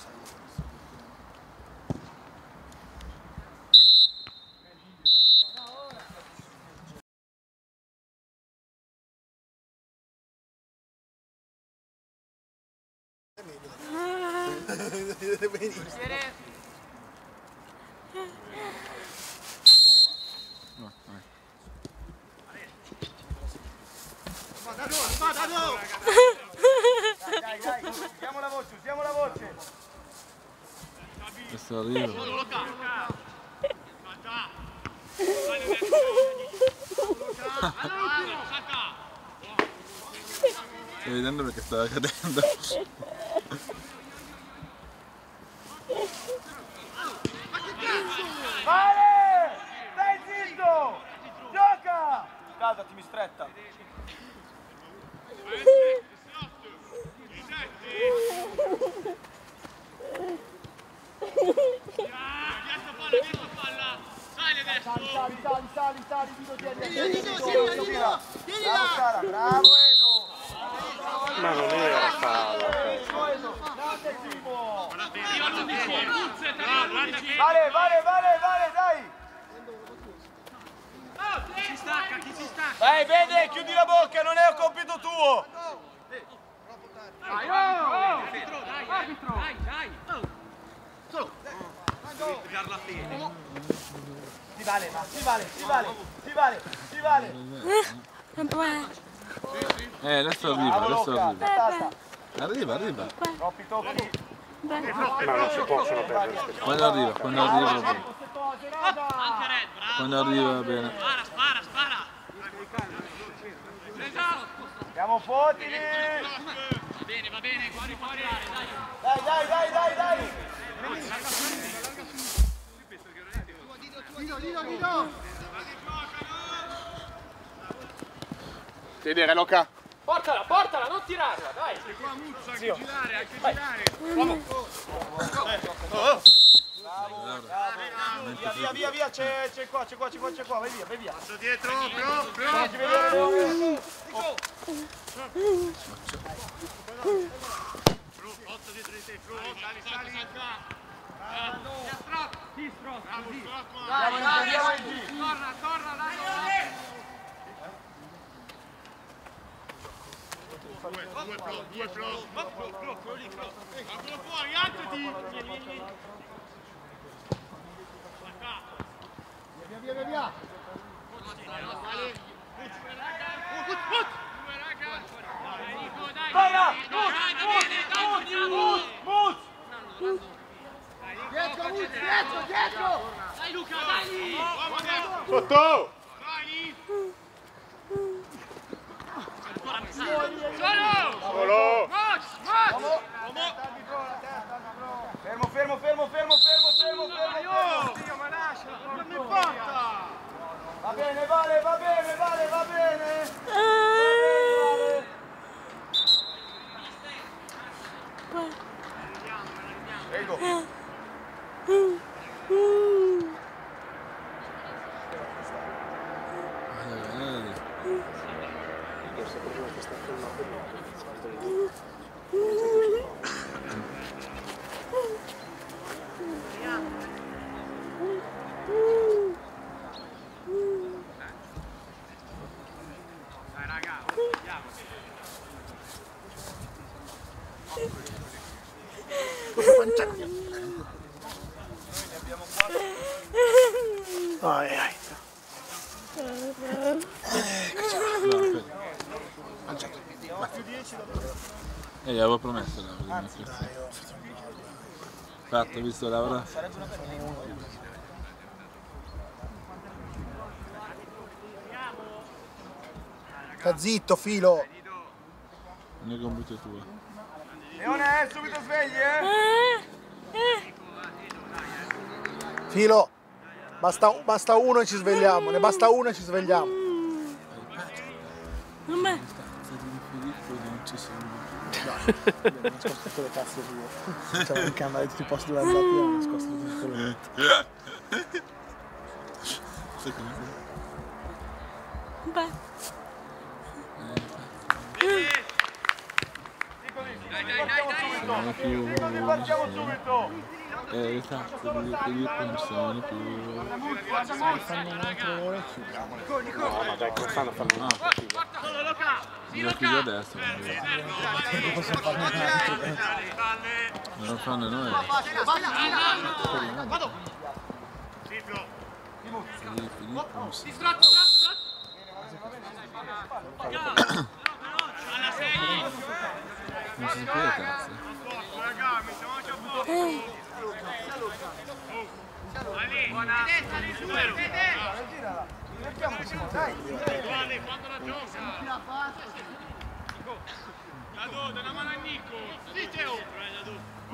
Stai vedendo perché stava cadendo. Vale! Stai zitto! Gioca! Calda, mi stretta. Sali, sali, sali, sali, sali, Dino, tieni là! Bravo Sara, bravo Edo! Ma non era Sara! Date Cimo! Vale, vale, vale, vale, dai! Chi si stacca, chi si stacca? Vai, vede, chiudi la bocca, non è un compito tuo! Dai, arbitro, dai, arbitro! Dai, dai! Solo! Devi tirare la fede! Ti vale, ma ti vale, ti vale, ti vale, ti vale. Adesso arriva, adesso arriva. Arriva, arriva. Troppi tocchi. Ma non si possono perdere. Quando arriva, quando arriva. Quando arriva va bene. Spara, spara, spara. Andiamo forti. Va bene, fuori, fuori. Dai, dai, dai, dai, dai. Guido, Guido, Guido! Vedere, Locca! Portala, portala, non tirarla, dai! C'è qua Muzza, anche girare, anche girare! Bravo! Via, via, via, via, c'è qua, c'è qua, c'è qua, c'è qua, vai via, vai via! Passo dietro, pro, pro! Pro, posto dietro di te, pro, sali, sali! Sì, Strozzo, sì. Dai, dai, dai, torna, torna, dai. Due pro, quello lì, pro. Quello fuori, alzati. Via, via, via, via. Sotto! Solo! Fermo, fermo, fermo, fermo, fermo, fermo! Dio, ma lascia! Non mi importa! Va bene, Vale, va bene, Vale, va bene! Prego! L'avevo promesso, Laura. Fatto, visto Laura? Sarebbe una bella. Sta zitto, Filo! Non è computer tuo. Leone, subito svegli, eh! Filo! Basta uno e ci svegliamo, ne basta uno e ci svegliamo. Com'è? Abbiamo nascosto tutte le cazzo sue. C'è una camera di tutti i posti della zappia, abbiamo nascosto tutte le cazzo. Sai come? Beh. Partiamo subito! Esatto, non sono più... Ma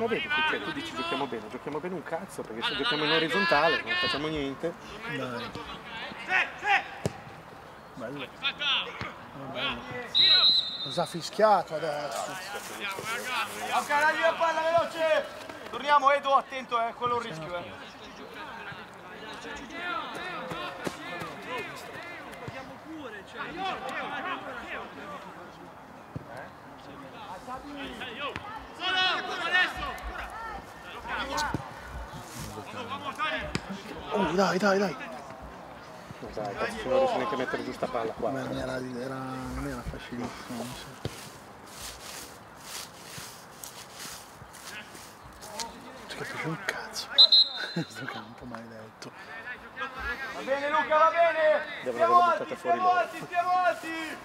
vedi perché tu dici giochiamo bene un cazzo, perché se giochiamo in orizzontale non facciamo niente. Bello. Cosa ha fischiato adesso? Ok, dagli la palla veloce! Torniamo, Edo, attento, quello è un rischio, Oh, dai! Dai, cazzo, non riesco neanche a mettere giusta palla qua. Ma non era facilissimo, non so. Cioè, c'è un cazzo. Questo campo maledetto. Va bene, Luca, va bene! Stiamo alti, stiamo alti, stiamo alti!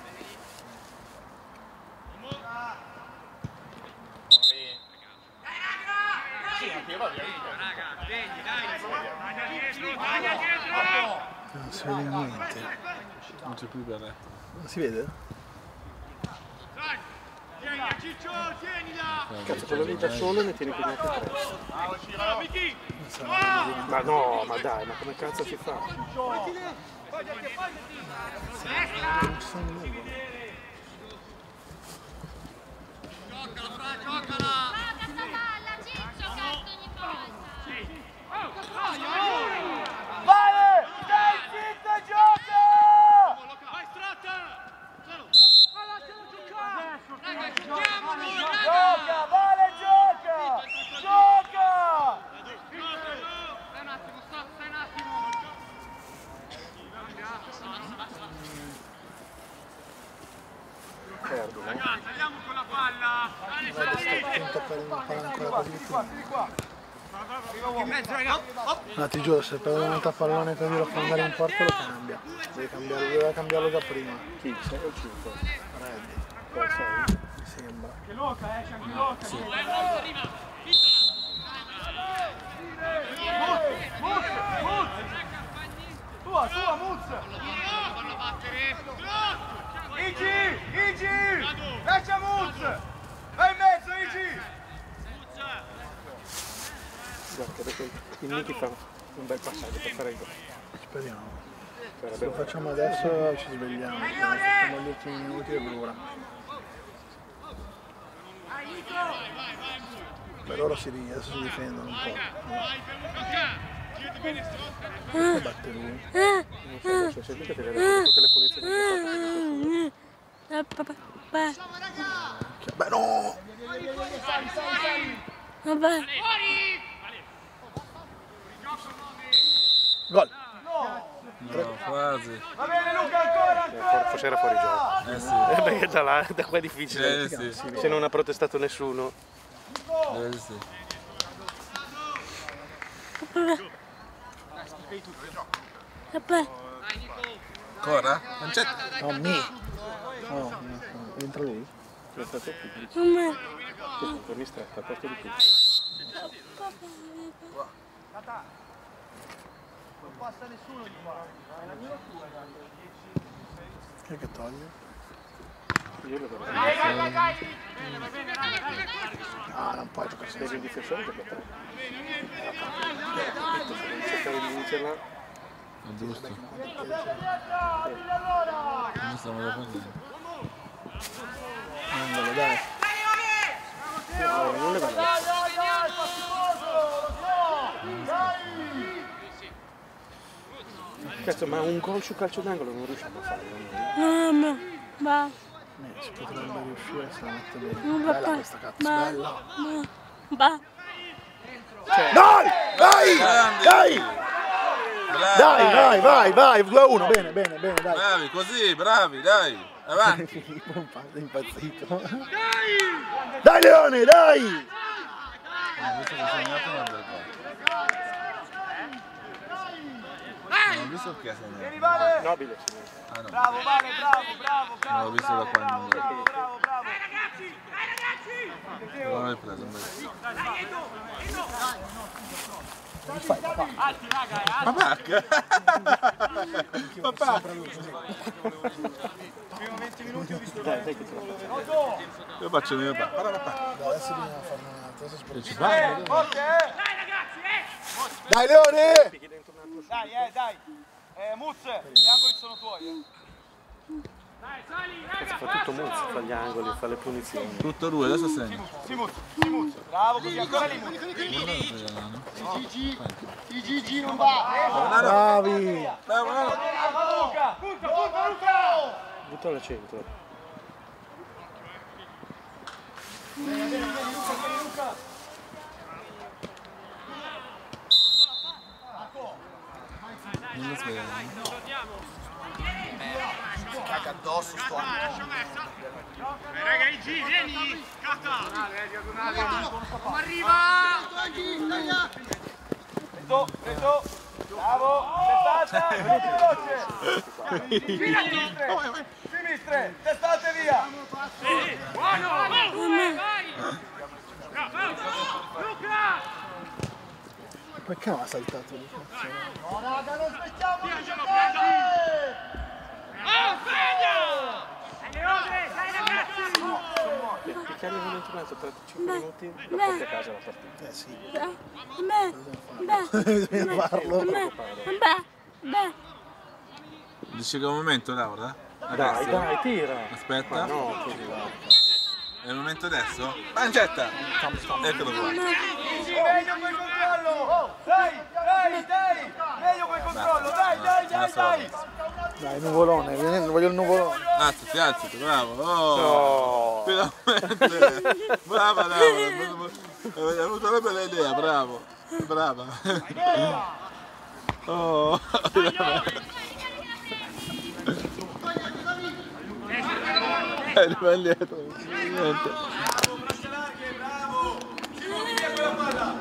Sì, anche io va via. Raga, vedi, dai! Taglia dietro! Non si vede niente. Non c'è più bene. Non si vede? Tieni, Ciccio, tienila! Cazzo, te lo vita solo e ne tieni più neanche tre. Ma no, ma dai, ma come cazzo si fa? Giocala! Guarda sta palla, Ciccio, cazzo ogni volta! Vale! Dai, zitta, gioca! Vai stretta! Ma lasciamo giocare! Raga, giochiamo noi, raga! Gioca, Vale, gioca! Gioca! Stai un attimo, stop, stai un attimo! Raga, tagliamo con la palla! Dai, sali! Ma ti giuro, se per un pallone così lo fa andare in porta lo cambia. Doveva cambiarlo da prima. Chi? 6 o 5? Reddy. Mi sembra. Che Locca, c'è anche Locca. Sì. Muzza! sua, Muzza! Fallo battere! Igi! Lascia Muzza! Vai in mezzo, Igi! Muzza! Credo che il Nico fa un bel passaggio per fare il gol. Speriamo. Se lo facciamo adesso ci svegliamo. Siamo agli ultimi minuti e allora. Per loro adesso si difendono un po'. Batte lui. Non so, sentite che vede tutte le punizioni. Beh, no! Vabbè. Gol! No, quasi. Va bene Luca, ancora! Forse era fuori gioco. Sì. Perché da là, da qua è difficile. Sì. Se non ha protestato nessuno. Sì. Ancora? No, me! No, entra lui? C'è stato più. Torni stretta, a posto di più. Non passa nessuno di qua. È la mia tua, dai. Che toglie? Io lo devo fare. Dai! Ah, non puoi giocare se in difensore per la 3. Cercare di vincerla. È giusto. Non stiamo facendo. Andalo, dai. Non le va. Dai, fastidioso! Dai! Cazzo, ma un gol su calcio d'angolo non riusciamo a farlo. No, va. Si potrebbe riuscire a stare bene. Bella questa cazzo, bella. Dai, vai, 2-1, bene, dai. Bravi, così, bravi, dai. Avanti. Filippo è impazzito. Dai Leone, dai! Non ho visto chi ha segnato. Nobile. Ah, no. Bravo, Vale, bravo. Non ho visto da qua. Bravo. Dai ragazzi! Non l'hai preso, dai, Edo! Dai. Fai, papà. Alti, raga, alti. Papà! Prima 20 minuti ho visto che io faccio il mio papà. Guarda papà. Adesso dobbiamo fare una cosa sportiva. Dai ragazzi, Dai Leone! Dai! Muzze, gli angoli sono tuoi. Dai, sali, raga, fa tutto Muzze, fa gli angoli, fa le punizioni. Tutto lui, adesso segna. Sì, Muzze. Bravo, così ancora lì, Muzze. Gigi non va. Bravi. Bravo, Luca. Luca. Butta al centro. Vieni, Luca. Non so, caga addosso sto anno. Raga, Igi, vieni! Arriva! Edo! Bravo! Testate! Veloce! Sinistre! Testate via! Buono! Vai! Luca! Perché non ha saltato lì? No, raga, non smettiamo di giocare! Sveglia! Leone, dai ragazzi! Perché arriva un altro tra 5 minuti la porti a casa la partita. Sì. Bisogna farlo. Dici che è un momento, Laura? Adesso. Dai, tira! Aspetta. No, così va. È il momento adesso? Pancetta! Eccolo qua! Meglio quel controllo! Dai! Meglio quel controllo! Dai! Dai, nuvolone, voglio il nuvolone! Alzati, bravo! Oh! Finalmente! Brava Laura! Hai avuto una bella idea, bravo! Brava! Oh! Arriva indietro, niente. Bravo, braccia larghe, bravo! Ci vuole via quella palla!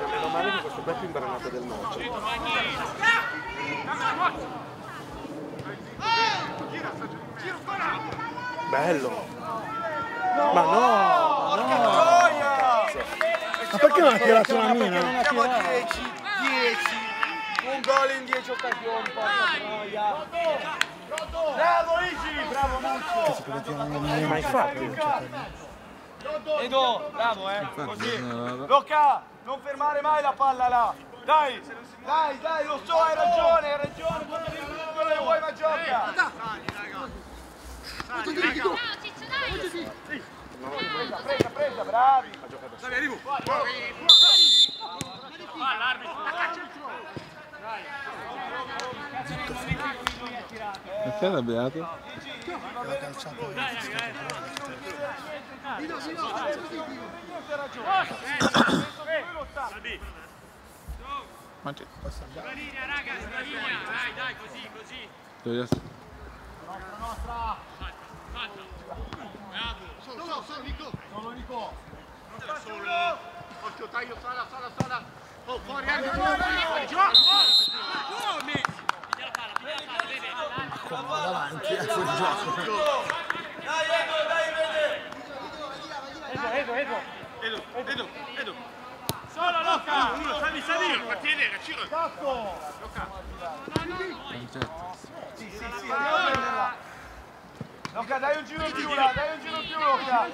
Meno male di questo becco imbranato del morto. Bello. No. Ma no! Porca troia! Ma perché non ha tirato la mina? Siamo a 10. Un gol in 10 occasioni, porca troia! Bravo Igi! Bravo Marco! Non l'hai mai fatto! Edo, bravo così. Locca, non fermare mai la palla là. Dai, dai, dai, lo so, hai ragione, quello che vuoi ma gioca. Sali, raga. Presa, bravi. Dai, arrivo. Va l'arbitro, caccia il suo. Dai. E che arrabbiato? La calciata. Dai, raga. Ma c'è la linea, raga, sulla linea, dai, così. Nostra. Bravo. Solo Nico. Solo. Occhio taglio, Sara. Oh, fuori anche tu. Come? Palla davanti, è fuori gioco. Dai, vede. Edo. Solo Locca! Uno, sali! Ma tieni, Ciro! Esatto! Locca! Sì, Locca, dai un giro più, Locca!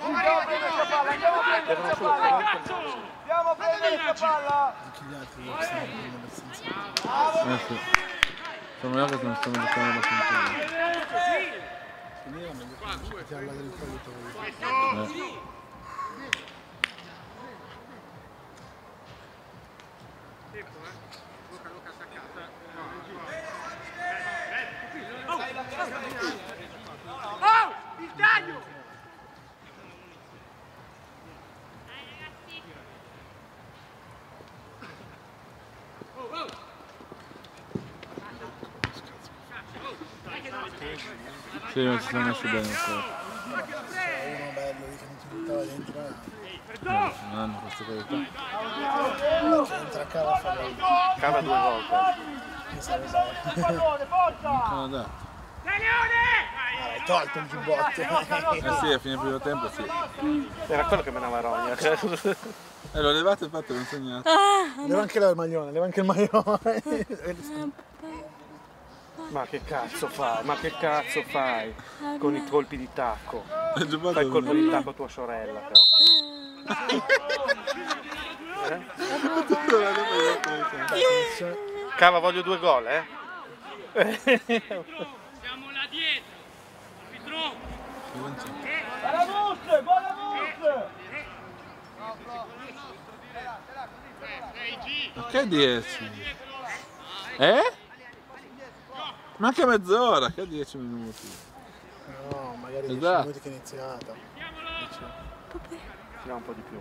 Andiamo a prendere questa palla, Sono là che non sto mettendo la punta. Luca attaccata. Oh! Il taglio! Dai ragazzi! Oh! Sì, non si sono messi bene. Uno bello lì che non si buttava dentro. No, non hanno questa qualità. Entra Cava a fare. Cava due volte. Il pallone, forza! Dai Leone! Hai tolto il giubbotto. Sì, a fine primo tempo sì. Era quello che menava rogna. L'ho levato e fatto l'ho insegnato. Leva anche il maglione, Ma che cazzo fai? Con i colpi di tacco. Fai il colpo di tacco a tua sorella. Cava, voglio 2 gol, eh? Siamo là dietro. Pitro. Buona buste, Che 10? Eh? Manca mezz'ora, che 10 minuti. No, magari 10 minuti che è iniziata. Un po' di più.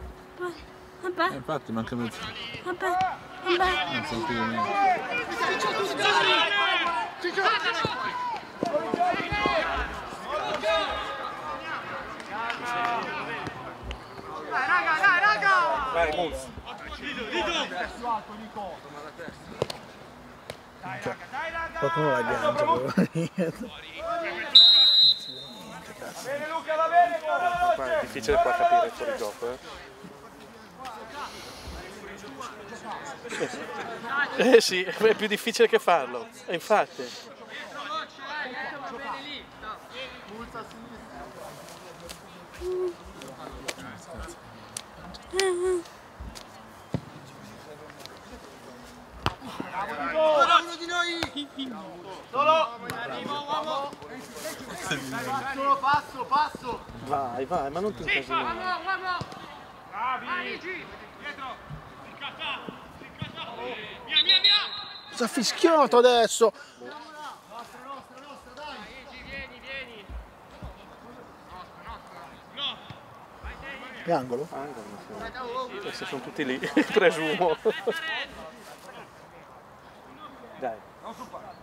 Vabbè. Infatti manca mezzo. Vabbè. Non so più niente. Dai raga. Vai Muzza. Dai raga. Qualcuno la piange. Bene Luca, va bene, buona. È difficile qua capire il fuori gioco, eh? Eh sì, è più difficile che farlo, e infatti. Uno di noi! Solo! Passo! Vai, ma non ti incasinare! Bravi! Igi! Dietro! Ricatta! Via! Cosa fischiato adesso? Nostra, dai! Igi, vieni! No! È angolo? Angolo, se sono tutti lì, presumo! Dai. Non supporta.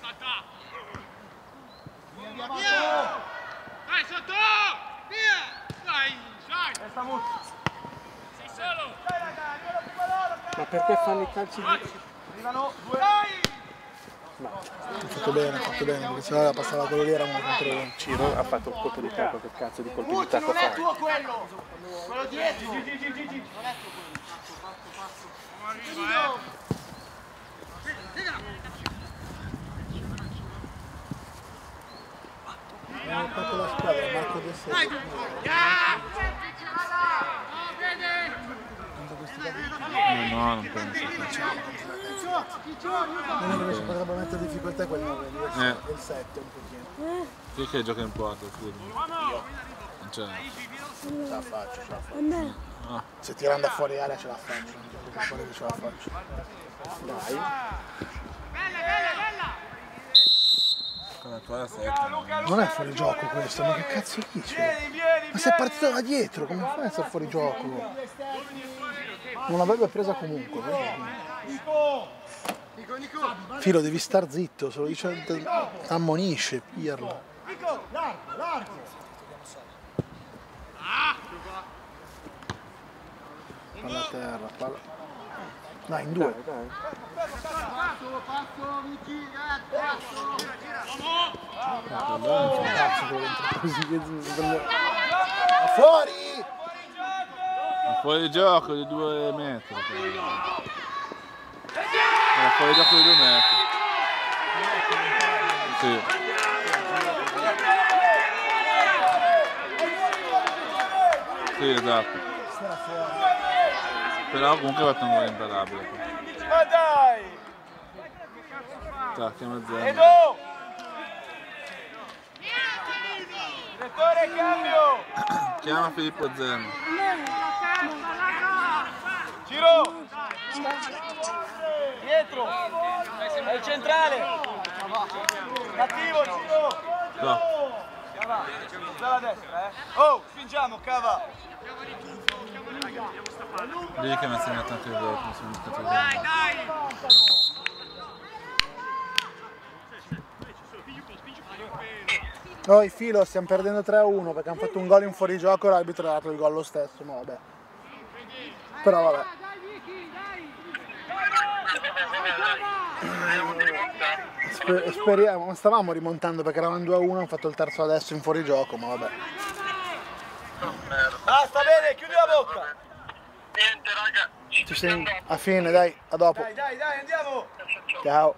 Salta. Via! Vai sotto! Via! Dai, dai! Testa Muzza! Sei solo! Dai ragazzi! Ma perché fanno i calci? Arrivano due! Dai! Ha fatto bene, perché se no la passava quello lì era molto contro Ciro, ha fatto un colpo di tacco, che cazzo di colpo di tacco fa? Non è tuo quello! Quello dietro! Gigi! Non è tuo quello! Passo! Non arriva, abbiamo fatto la squadra, Marco di sé. Dai! No, non penso. Uno dove si potrebbe mettere difficoltà è quel 9, il 7 un pochino. Chi è che gioca in porta? Io. Non ce la faccio, ce la faccio. No. Se tirano da fuori area ce la faccio, Dai. Bella! Con la tua non è fuori gioco questo, ma che cazzo dici? Ma sei partito da dietro, come fai a essere fuori gioco? Non l'avrebbe presa comunque. Nico. Filo, devi star zitto, se lo dice ammonisce, pirlo. Nico, largo. Palla a terra, palla. Dai, in due. Passo, Michi, passo. Fuori! Fuori gioco di 2 metri. Era fuori gioco di 2 metri. Sì. Sì, esatto. Però comunque ha fatto un gol imparabile. Ma dai! Tacchino Zen. Edo! Direttore, cambio! Chiama Filippo Zen. Ciro! Dietro! È il centrale! Cattivo Ciro! No. Cava! Dalla destra, eh! Oh! Spingiamo, cava! Vedi che mi ha segnato anche il gol, mi sono buttato il gol. Dai! Noi Filo stiamo perdendo 3-1 perché hanno fatto un gol in fuorigioco e l'arbitro ha dato il gol lo stesso, ma vabbè. Però vabbè. Speriamo, non stavamo rimontando perché eravamo 2-1, hanno fatto il terzo adesso in fuorigioco, ma vabbè. Ah, sta bene, chiudi la bocca! Niente raga, ci siamo a fine, dai, a dopo. Dai, andiamo! Ciao!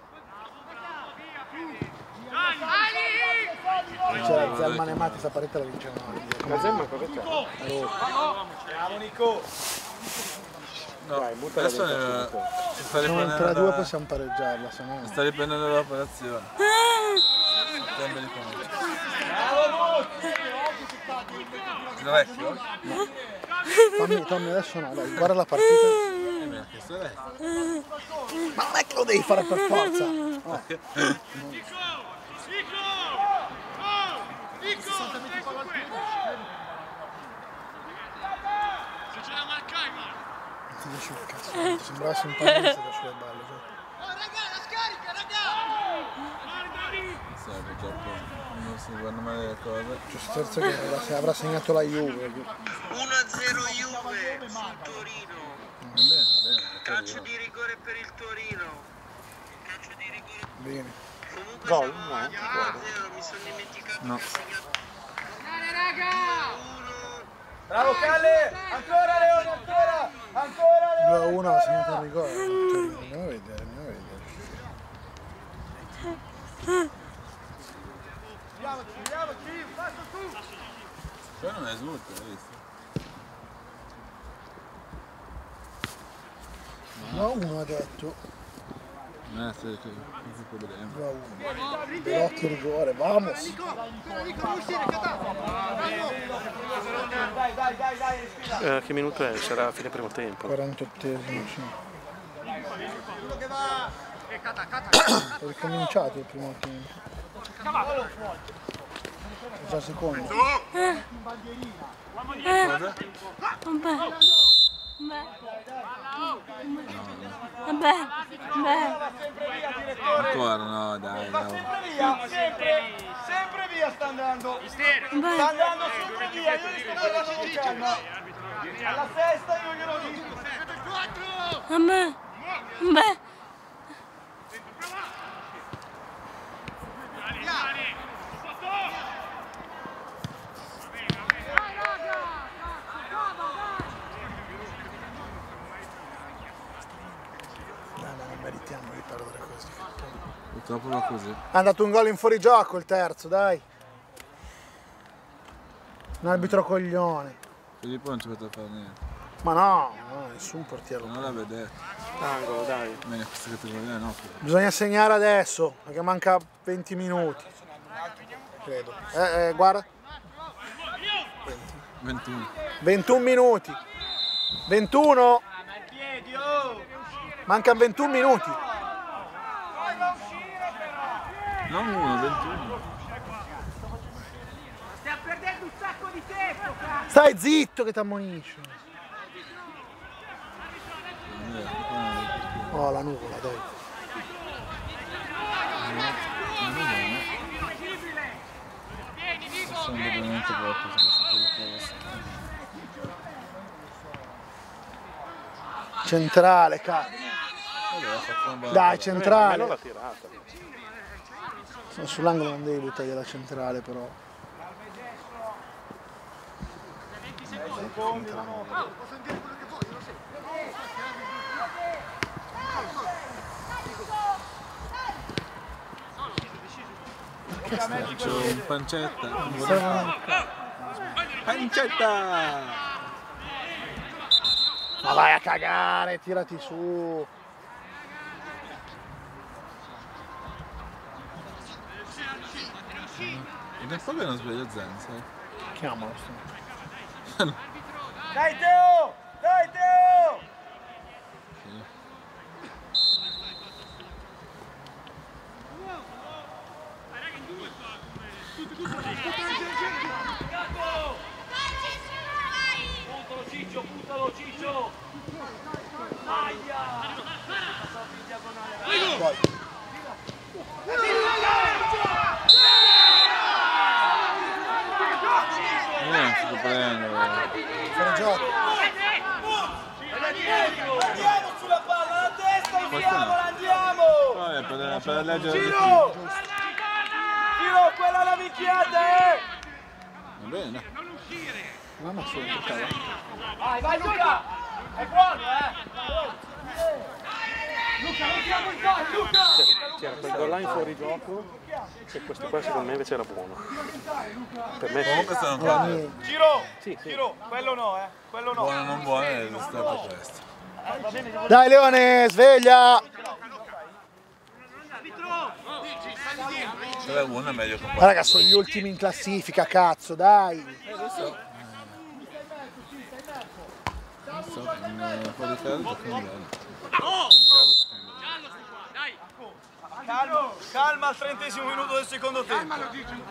C'è la Zelman e Matti, sta parete la vince una. La Zelman cosa c'è? Bravo Nico! No, dai, adesso sono tra due, possiamo pareggiarla, se no. Sta riprendendo l'operazione. Vecchio? No. Tommy, adesso no, dai, guarda la partita. Ma non è che lo devi fare per forza! Oh. Nico! Sembrava un pallizzo da sulle balle. Oh raga, la scarica raga! Non si guardano male le cose. C'è scherzo che avrà segnato la Juve. 1-0 Juve sul Torino. Va bene. Calcio di rigore per il Torino. Calcio di rigore. Bene. Comunque gol, no? 1-0, mi sono dimenticato che ha segnato. Dai raga! Bravo Calle! Ancora Leone, ancora Leone! 2-1 ha segnato il rigore. Andiamo a vedere, Andiamoci, passo tu! Poi non è svolto, hai visto? No, 1 ha detto. Sì, così problema. 2-1. L'occhio rigore, vamos! Che minuto è? Sarà a fine primo tempo. 48esimo, sì. È ricominciato il primo tempo. È già secondo. Vabbè. Ancora no, dai. Sempre via, andando. Sta andando sempre via, io gli sto parlando con calma. Alla sesta io glielo dico. A me. Beh. Purtroppo va così. Ha dato un gol in fuorigioco il terzo, dai. Un arbitro coglione. Filippo non ci poteva fare niente. Ma no, no, nessun portiere. Non l'aveva detto. Angolo, dai. Bene, questa categoria no. Bisogna segnare adesso, perché manca 20 minuti. Credo. Guarda. 21. 21 minuti. 21. Mancano 21 minuti. Non uno, 21. Stiamo perdendo un sacco di tempo, cazzo. Stai zitto che ti ammonisce. Oh, la nuvola, dai. Vieni, Nico, vieni. Centrale, cazzo. Dai, centrale. Non l'ha tirata. Sull'angolo non devi buttare la centrale, però. C'è un pancetta. Pancetta! Ma vai a cagare, tirati su. Nel pallone non sbaglio Zen, sai? Chiamalo. Dai Teo! Dai Teo! Sì. Puntalo Ciccio, puntalo Ciccio! Aia! Passato in diagonale. Andiamo sulla palla, alla testa, inviamola, andiamo! Ciro! Ciro, quella la minchiata, eh! Va bene. Mamma sua, vai, vai Luca! È buono, eh! Luca, Luca! C'era quel gol là in fuorigioco e questo qua secondo me invece era buono. Per me sì. Ciro! Sì, sì. Ciro, quello no, eh! Quello no! Buono non buono è stato questo. Dai Leone, sveglia! Ma raga, sono gli ultimi in classifica, cazzo, dai! Calma, calma al 30° minuto del secondo tempo.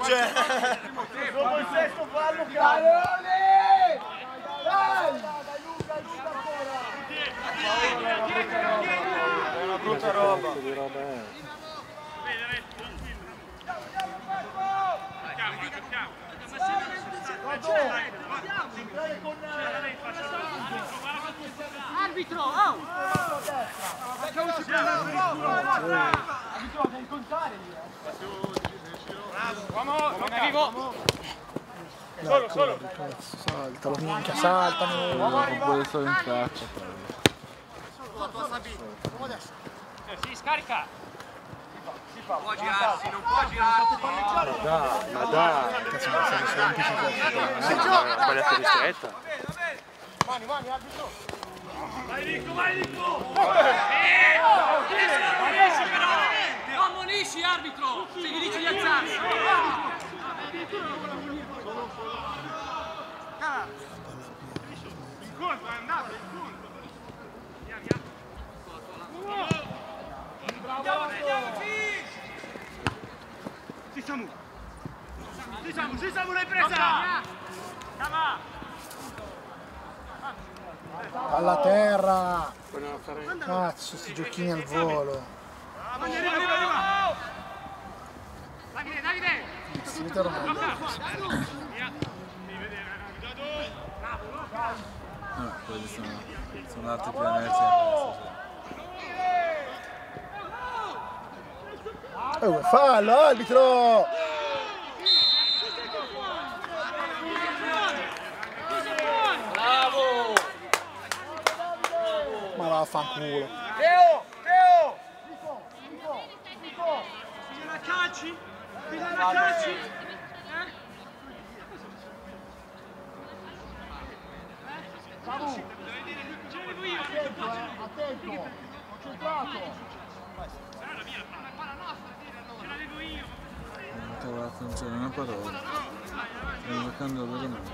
Cioè, dopo il sesto fallo, calma. Dai! È una brutta roba. Arbitro, oh! Arbitro, devi contare lì. Bravo, non arrivo. Solo. Salta, la minchia, salta. Non vuole solo in caccia. Si scarica. Può girarsi, non può girarsi. Ma dai, cazzo, ma siamo semplici. Ha sbagliato di stretta. Mani, arbitro. Vai Nico! Ammonisci però! Ammonisci, arbitro! Se gli dici di alzarsi! Incontro, è andato, incontro! Andiamo! Ci siamo, l'hai presa! Alla terra! Cazzo, sti giochini al volo! Davide! finita la moda. No, quelli sono altri pianeti. Fallo, arbitro! Bravo! Ma vaffanculo. Teo! Nico! Ti la cacci? Bravo! Attento! Concentrato! Non c'è una parola, stiamo giocando veramente.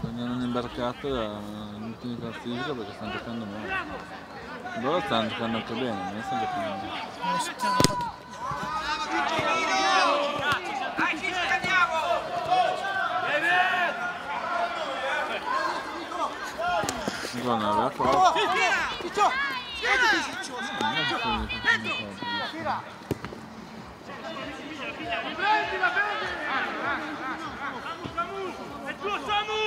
Quando hanno imbarcato l'ultima classifica perché stanno giocando male. Loro stanno giocando anche bene, noi stiamo giocando male. Buona, bravo! Ciccio! Tira! Prendila! È tuo Samu!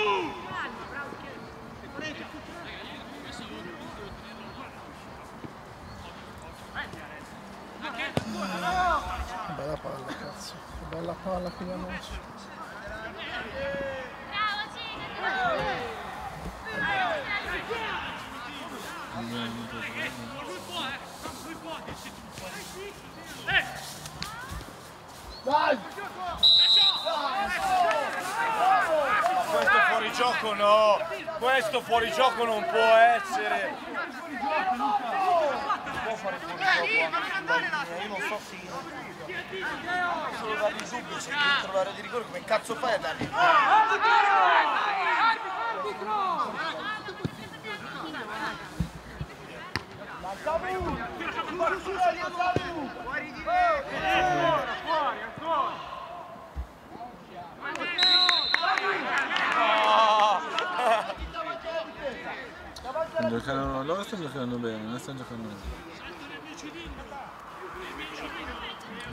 Bella palla, cazzo! Che bella palla qui a noi! Bravo Ciro! Dai! Questo fuorigioco no! Questo fuorigioco non può essere! Può fare fuorigioco? Io non so se... Solo dargli subito, se devi trovare di rigore, come cazzo fai a dargli? Fuori di me! Fuori, ancora! Loro stanno giocando bene, noi stiamo giocando bene.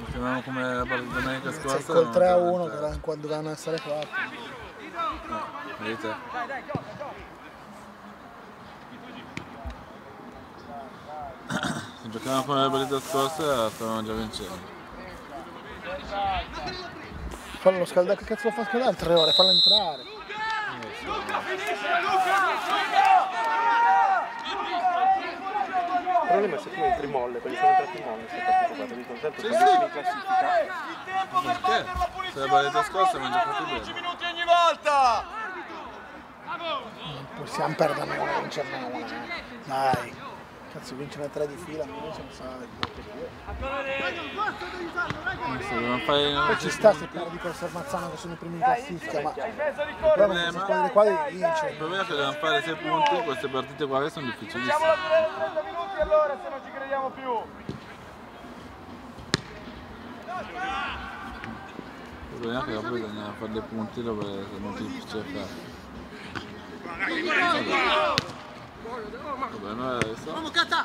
Giocavamo come la domenica scorsa. Col 3-1 quando dovevano essere 4. Vedete? Dai, gioca! Se giocavamo con la partita scorsa stavamo già vincendo. Fallo scaldare, che cazzo lo fa scaldare? 3 ore, fallo entrare. Luca, finisce, Luca! Il problema è se tu entri molle, perché sono entrati in molle, sei fatto provato di concerto, perché sei in classifica. Il tempo per battere la punizione! La partita scorsa mi ha giocato bene. 10 minuti ogni volta! Non possiamo perdere una, non c'è una. Dai! Cazzo, vincono 3 di fila, non siamo salvi. Poi ci sta se perdi con Sermazzano che sono i primi in classifica, ma il problema è che dobbiamo fare 6 punti, queste partite qua che sono difficilissime. Facciamo la durata di 30 minuti allora, se non ci crediamo più. Il problema è che dopo bisogna fare dei punti dove è molto difficile fare. Vamos, Catá!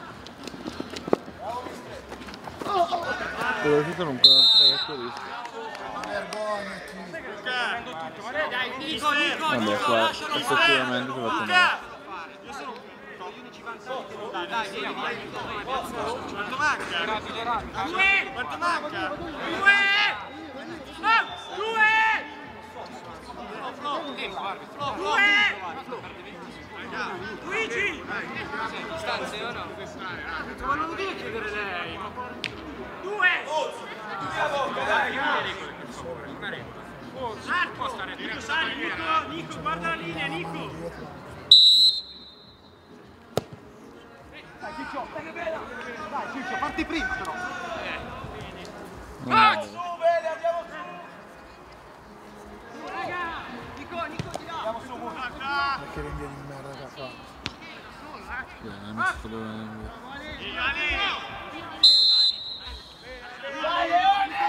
Pelo jeito não passa por isso. Luigi! Distanze o no? Ma non devi chiedere lei! 2! Marco! Nico, guarda la linea, Nico! Dai Ciccio, dai che bella! Dai Ciccio, parti prima però! Max! Su, vedi, andiamo su! Raga! Nico, andiamo su! Perché vendi di merda? Dai Leone!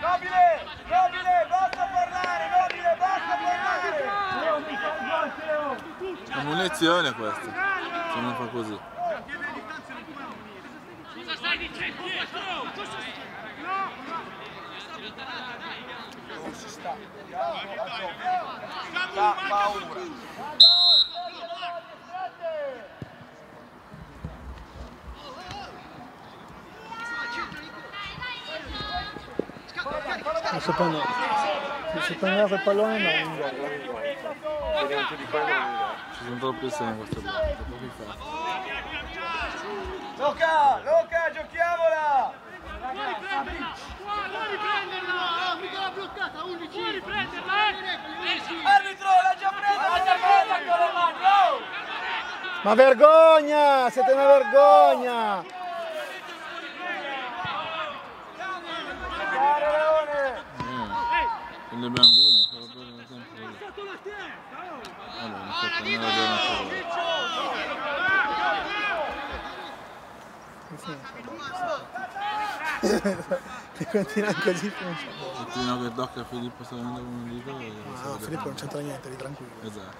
Nobile, basta parlare! È munizione questa, se non fa così. Non si sta. Da paura. Non si prendeva il pallone, ma non guarda. Ci sono troppe pressioni questo Locca, Locca, giochiamola! Vuoi riprenderla? Vuoi riprenderla? Mi l'ha bloccata, 11! Vuoi riprenderla? Arbitro, l'ha già presa! L'ha già presa con la mano! Ma vergogna! Siete una vergogna! Le bambine sono proprio sempre lì. Allora, ti continua così fino a... Continua che Doc e Filippo sta venendo come un libro. No, Filippo non c'entra niente, lì tranquillo. Esatto.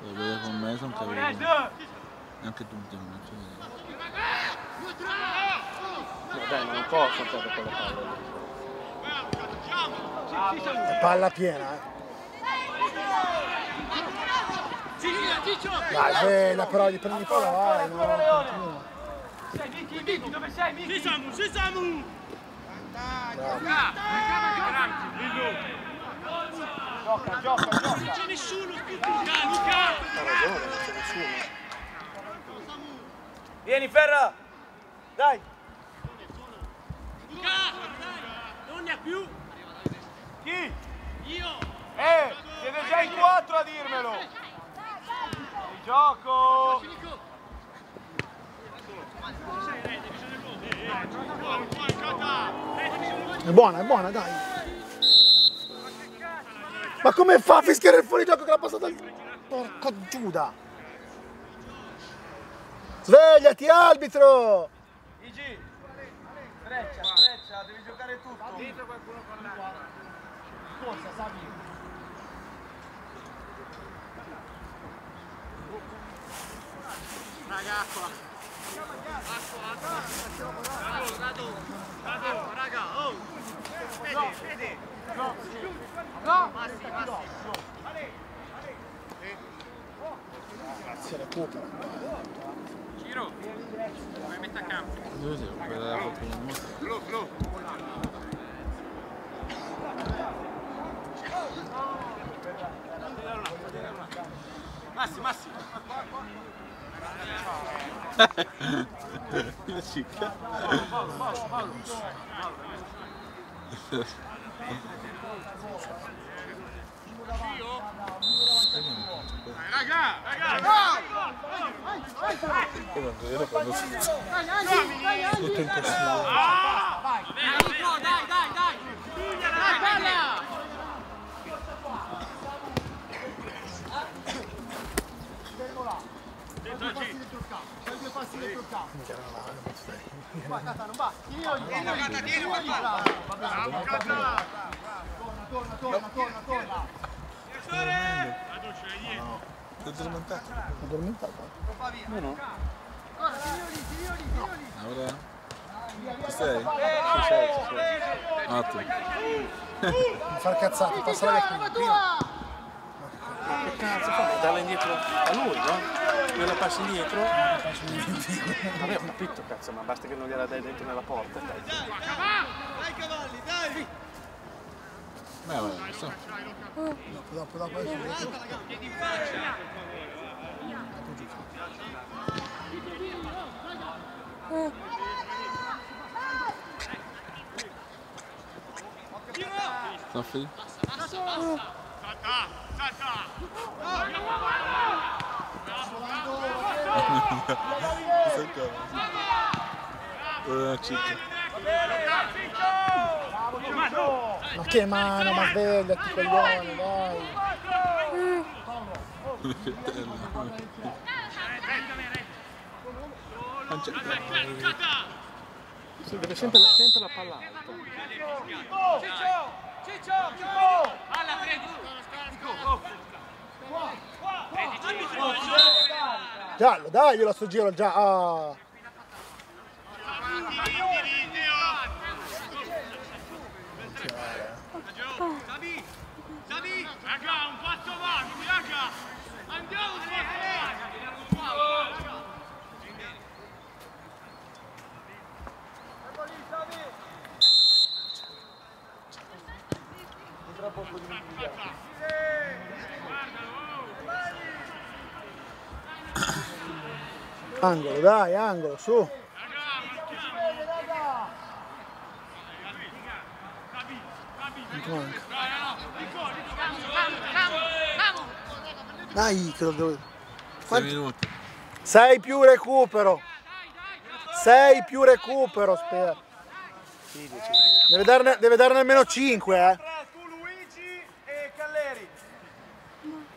Lo vedo con me, sono cavolo. Anche tu, Teo, non c'è. Dai, non posso fare quella palla. Palla piena, eh. Dai, svela però, gli prendi palla, vai, no. Sei Miki, dove sei Miki? Ci siamo, ci siamo! Gioca, gioca, gioca! Non c'è nessuno più! Luca! Non c'è nessuno! Vieni, Ferra! Dai! Non ne ha più. Chi? Io. Siete già in quattro a dirmelo. Il gioco. È buona, dai. Ma come fa a fischiare il fuorigioco che l'ha passata? Porco Giuda. Svegliati, arbitro. Igi. Streccia, streccia, devi giocare tutto. Da dentro qualcuno con l'acqua. Corsa, Savi. Raga, acqua. Acqua. Vado, raga, oh. Vede, vede. No, no. Passi, passi. Ale, Ale. Grazie, la pupa. Ciro, vuoi mettere a campo? Dove sei? Glo, glo! Massi, Massi! La cicca! Raga, raga, no! Quando si... Tutto in persona. Dai, dai, dai! Dai, bella! Due passi dentro il campo. Qua, Cata, non va! Io gli dico, Cata, tieni, guarda! Bravo, Cata! Torna, torna, torna, torna! Ti addormentato? No, no. Ora? Ci sei? Ci sei, ci sei. Ottimo. Non far cazzate, passa la via qui. Che cazzo fa? Dalla indietro a lui, no? Me la passi indietro? Vabbè, ho capito, cazzo, ma basta che non gliela dai dentro nella porta. Dai, dai, cavalli, dai! Beh, dopo chiedi in faccia. Soffi? Passa, passa. Salta, salta. Ma che mano, ma svegliati coglione, dai! Sì, deve sempre la palla. Ciccio! Alla 3! Qua! Qua! Giallo, daglielo a sto giro, già. Ah. Raga, un passo avanti, raga! Andiamo un passo avanti! Raga! Entra un po' di via. Angolo, dai, angolo, su! Dai, che lo devo... 6 minuti. 6 più recupero. 6 più recupero, spera. Deve darne almeno 5, Tu, Luigi e Calleri.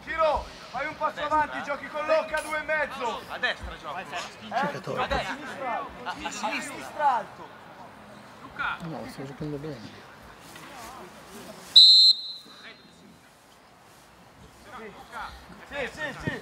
Ciro, fai un passo avanti, giochi con Locca 2,5. A destra gioco. A destra. A sinistra alto. Luca. No, sto giocando bene. Sì, sì, sì.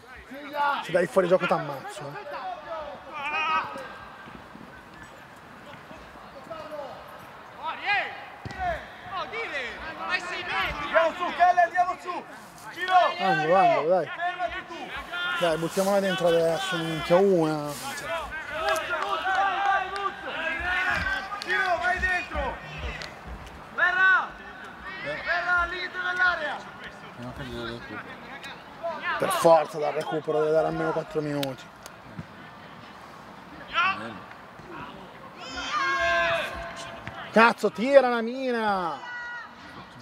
Se dai fuori gioco t'ammazzo, Andiamo su, Kelle, andiamo su! Giro! Angolo, angolo, dai! Fermati tu! Dai, buttiamola dentro adesso, minchia, una! Giro, vai dentro! Verrà! Verrà al limite dell'area! Per forza dal recupero deve dare almeno 4 minuti! Cazzo, tira la mina!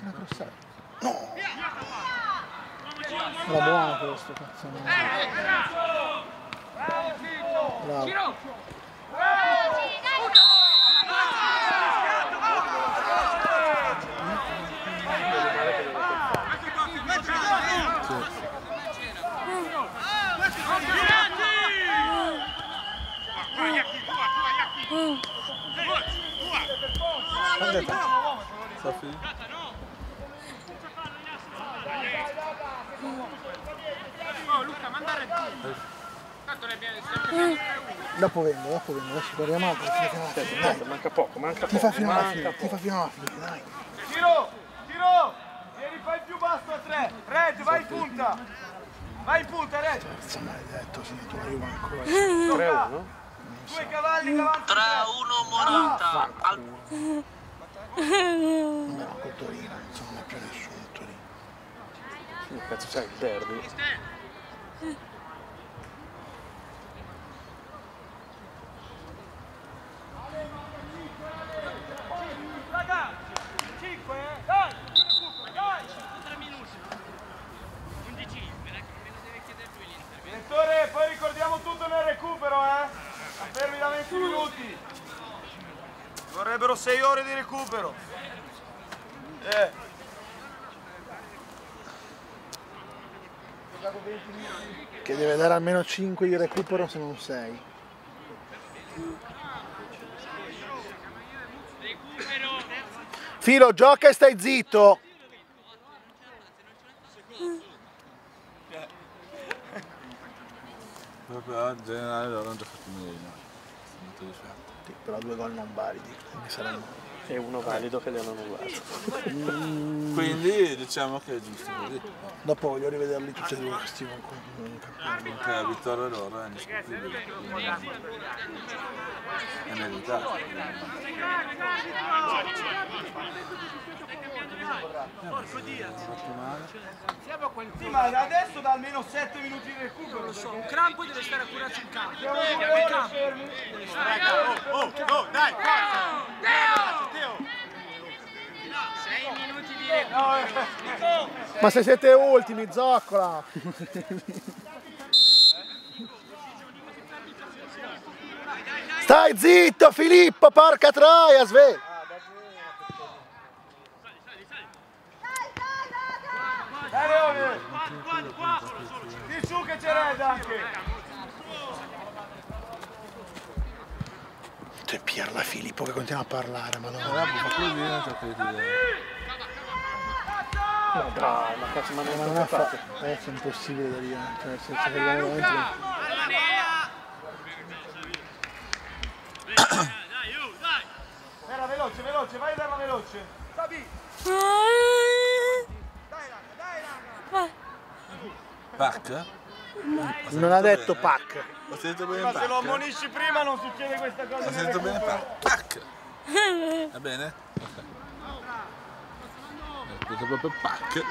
Una crossata. No! Era buono questo, cazzo. Bravo. Ciro! Luca, mandare tu! Tanto ne abbiamo sempre. Dopo vengo, adesso guardiamo altro. Manca poco, manca poco. Ti fa fino alla fine, ti fa fino alla fine, dai. Ciro, Ciro! Vieni, fai il più basso a 3. Red, vai in punta! Vai in punta, Red! Cazzo maledetto, se ne tu arriva ancora. 3-1? Due cavalli davanti. 3-1 Morata! Non me la col Torino, insomma, non è più nessuno. Cazzo sai il derby. Raga, 5, dai, dai, 3 minuti. 11, me lo deve chiedere lui l'intervento. Direttore, poi ricordiamo tutto nel recupero, fermi da 20 minuti. Vorrebbero 6 ore di recupero. Che deve dare almeno 5 di recupero, se non 6. Filo, gioca e stai zitto. Proprio in generale loro hanno già fatto meglio, però 2 gol non validi, e uno valido che gli hanno annullato. Quindi diciamo che è giusto così. Dopo voglio rivederli tutti e due questi. Perché la vittoria loro è indiscutibile. È meritato. Porco Diaz. Siamo a quel tema. Ma adesso da almeno 7 minuti di recupero. Lo so, un crampo deve stare a curare sul campo. Oh, dai, forza! Teo! 6 minuti di recupero. Ma se siete ultimi, zoccola! Stai zitto, Filippo, porca troia, sveglia! Dai Leone! Qua! Di su che c'è Red anche! Te pirla Filippo che continua a parlare, ma non la ma cazzo, ma non è fatto! È impossibile da lì, nel senso che veramente... Dai, dai! Vera veloce, veloce, vai Vera veloce! Sabi! Pac? Non ha detto bene. Pac. Ho sentito bene Pac. Ma se lo ammonisci prima non succede questa cosa. Ho sentito bene Pac. Va bene? Ho sentito proprio Pac.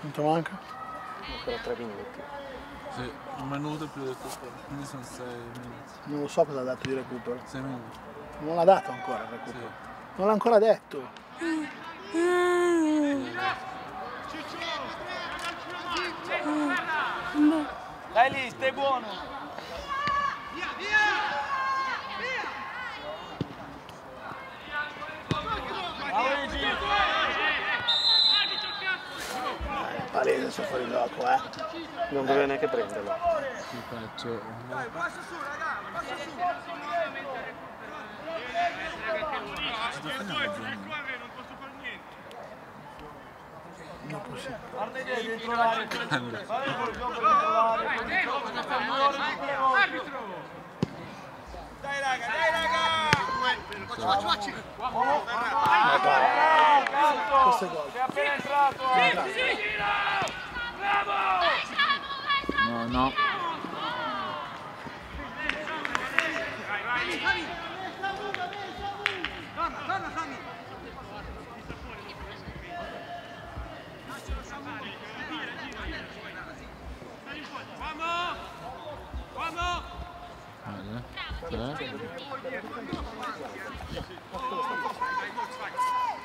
Quanto manca? Ancora 3 minuti. Sì, un minuto più del recupero, quindi sono 6 minuti. Non lo so cosa ha dato di recupero. 6 minuti. Non l'ha dato ancora il recupero. Sì. Non l'ha ancora detto. Dai lì, stai buono. Via, via! Palese sono fuori gioco, eh. Non deve neanche prenderlo. Ti faccio. Dai, passa su, raga, passa su. Non posso fare niente. Non posso. Guarda che dentro l'area. Vai col gioco dentro l'area. Arbitro. Dai raga, dai raga. Facci! Questo è gol! Sei appena entrato! Sì! Bravo! No! Vai! Torna, Tommy! Vamo!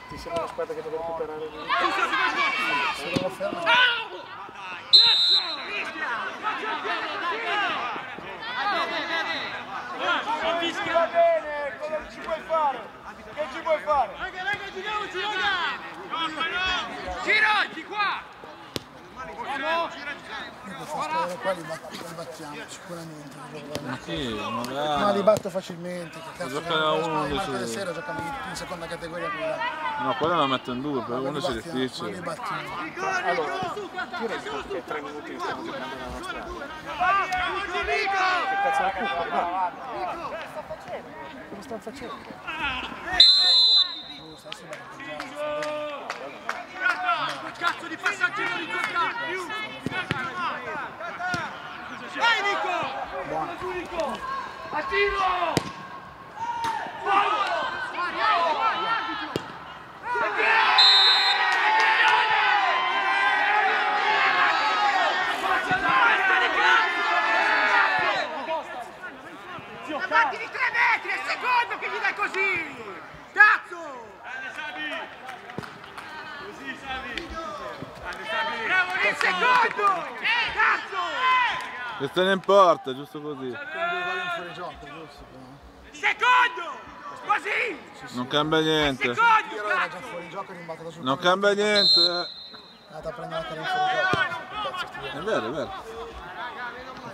Ti sembra aspetta che dovevo recuperare il va bene, cosa ci vuoi fare? Che ci vuoi fare? Raga, giriamoci! Girati qua! Qua li battiamo sicuramente. No, li batto facilmente. Che cazzo che sera giocano in seconda categoria quella. No, quella la metto in due, però uno si difficile. Li battiamo. Allora, io resto che 3 minuti stiamo giocando la nostra. Che cazzo la cazzo? Come stanno facendo? Quel cazzo di passaggino di più! Vai Nico! Nico! A Ciro! Avanti di 3 metri, è secondo che gli dai così! Cazzo! Bravo nel secondo! Cazzo! Questo non importa, giusto così. Secondo! Così! Non cambia niente. Non cambia niente. È vero, è vero.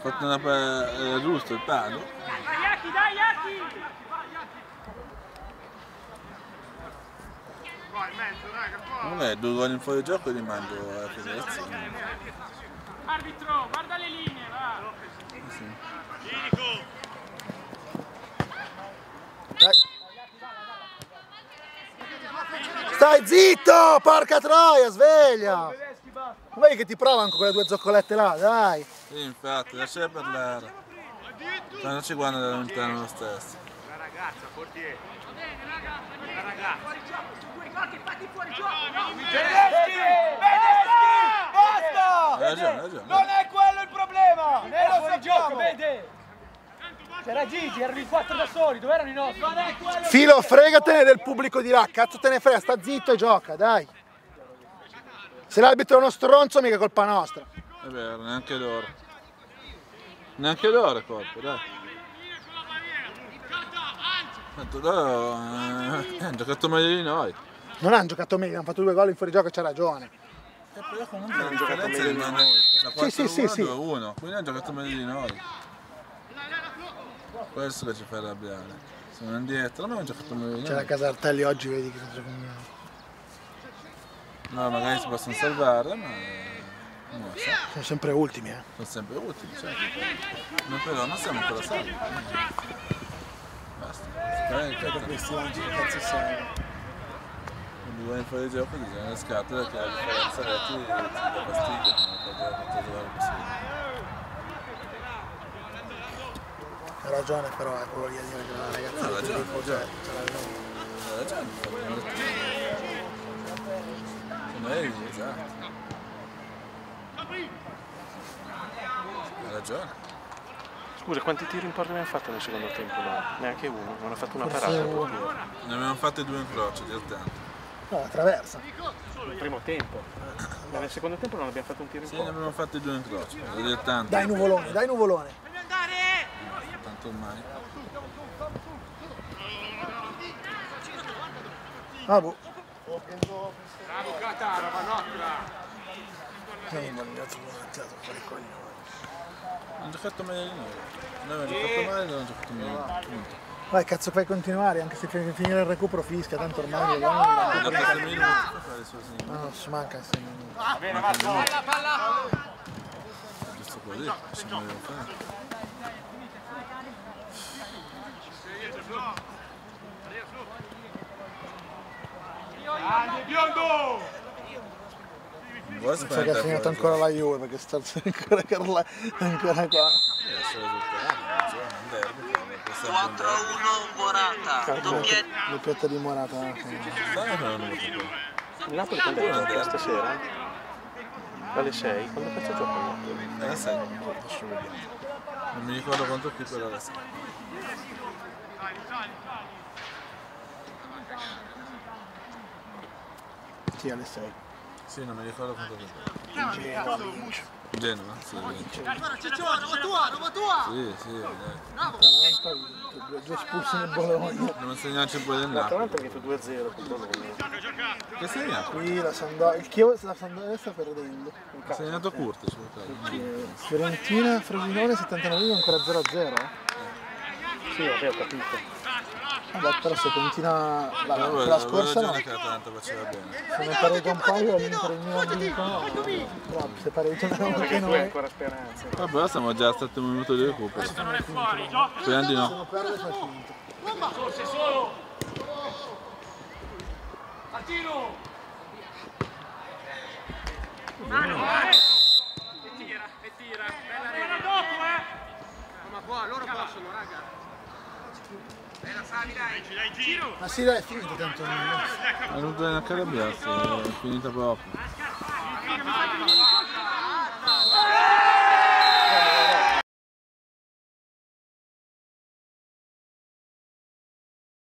fatto una giusto il palo. Dai Iacchi! Vabbè, due gol in fuori gioco rimango alla federazione. Arbitro, guarda le linee, va! Sì. Stai zitto, porca troia, sveglia! Vedi che ti provano con quelle due zoccolette là, dai! Sì, infatti, lasciai parlare. Quando ci guarda da lontano lo stesso. La ragazza, portiere. Va bene, la ragazza. Fuori gioco, su due gol che fatti fuori gioco. Vedeschi! Basta! Non è quello il problema! Non è fuori gioco, vede! C'era Gigi, erano in quattro da soli, dove erano i nostri? Filo, fregatene del pubblico di là, cazzo te ne frega, sta zitto e gioca, dai. Se l'arbitro è uno stronzo mica è colpa nostra. È vero, neanche loro. Neanche loro è colpa, dai. Loro hanno giocato meglio di noi. Non hanno giocato meglio, hanno fatto due gol in fuorigioco, c'ha ragione. Però comunque hanno giocato meglio di noi. Sì. 2-1, quindi hanno giocato meglio di noi. Questo che ci fa arrabbiare. Sono indietro, ma non ci ha fatto meglio. C'è la Casartelli oggi, vedi che sta giocando. No, magari si possono salvare, ma non lo so. Sono sempre ultimi, eh. Sono sempre ultimi, certo. Ma però non siamo ancora salvi. Basta. Spero che questi oggi che cazzo sono. Quando vuoi fare il gioco ti sono le scatole che la differenza ti dà fastidio, non puoi trovare possibile. Ha ragione però, è quello lì a dire che la ragazza ha ragione, ha ragione. Scusa, quanti tiri in porta ne ha fatto nel secondo tempo? No? Neanche uno, non ha fatto una parata. Ne abbiamo fatte due in croce, tanto. No, attraversa. Nel primo tempo. Ma nel secondo tempo non abbiamo fatto un tiro in porta. Sì, ne abbiamo fatte due in croce, tanto. Dai nuvolone, dai nuvolone. Ormai. Ah, boh. Bravo Catara, Manotra! Non giocato meglio di noi. Noi abbiamo giocato male e non ho giocato meglio. Vai, cazzo, fai continuare, anche se finire il recupero fischia, tanto ormai non ci manca. Va bene, va bene. Giusto così, se non devo fare. Grande biondo! Non so che ha segnato ancora la Juve perché sta ancora qua. 4-1 Morata, doppietta di Morata. Il Napoli quando è andata stasera? Alle 6? Quando cazzo gioca? Alle 6? Non mi ricordo quanto più era la 6. Sì, alle 6. Sì, non mi ricordo quanto tempo. Genova, sì. Roma tua! Sì, dai. Due espulsi nel Bologna. Non segnarci poi del Napoli. Perché tu 2-0 con Bologna. Che segna? Qui la Sandoria. Il Chievo la Sandoria sta perdendo. Ha segnato Curti sul caso. Fiorentina, Frosinone 79 ancora 0-0. Sì, vabbè, ho capito. Vabbè, però se continua la scorsa no. Se ne pareggia un paio all'interno del mio amico no. Se pareggia un paio che noi ancora speranza. Vabbè, siamo già al 7 minuto di recupero. Questo non è fuori, gioco. Speriamo di no. Se non perde fa finito. Ma forse solo. A tiro. Mano, e tira. Bella rete dopo, Ma qua loro possono, raga. La Sali, dai, Ciro! Ma sì, dai, è finito tanto. È venuto nella carabbiata, è finita proprio.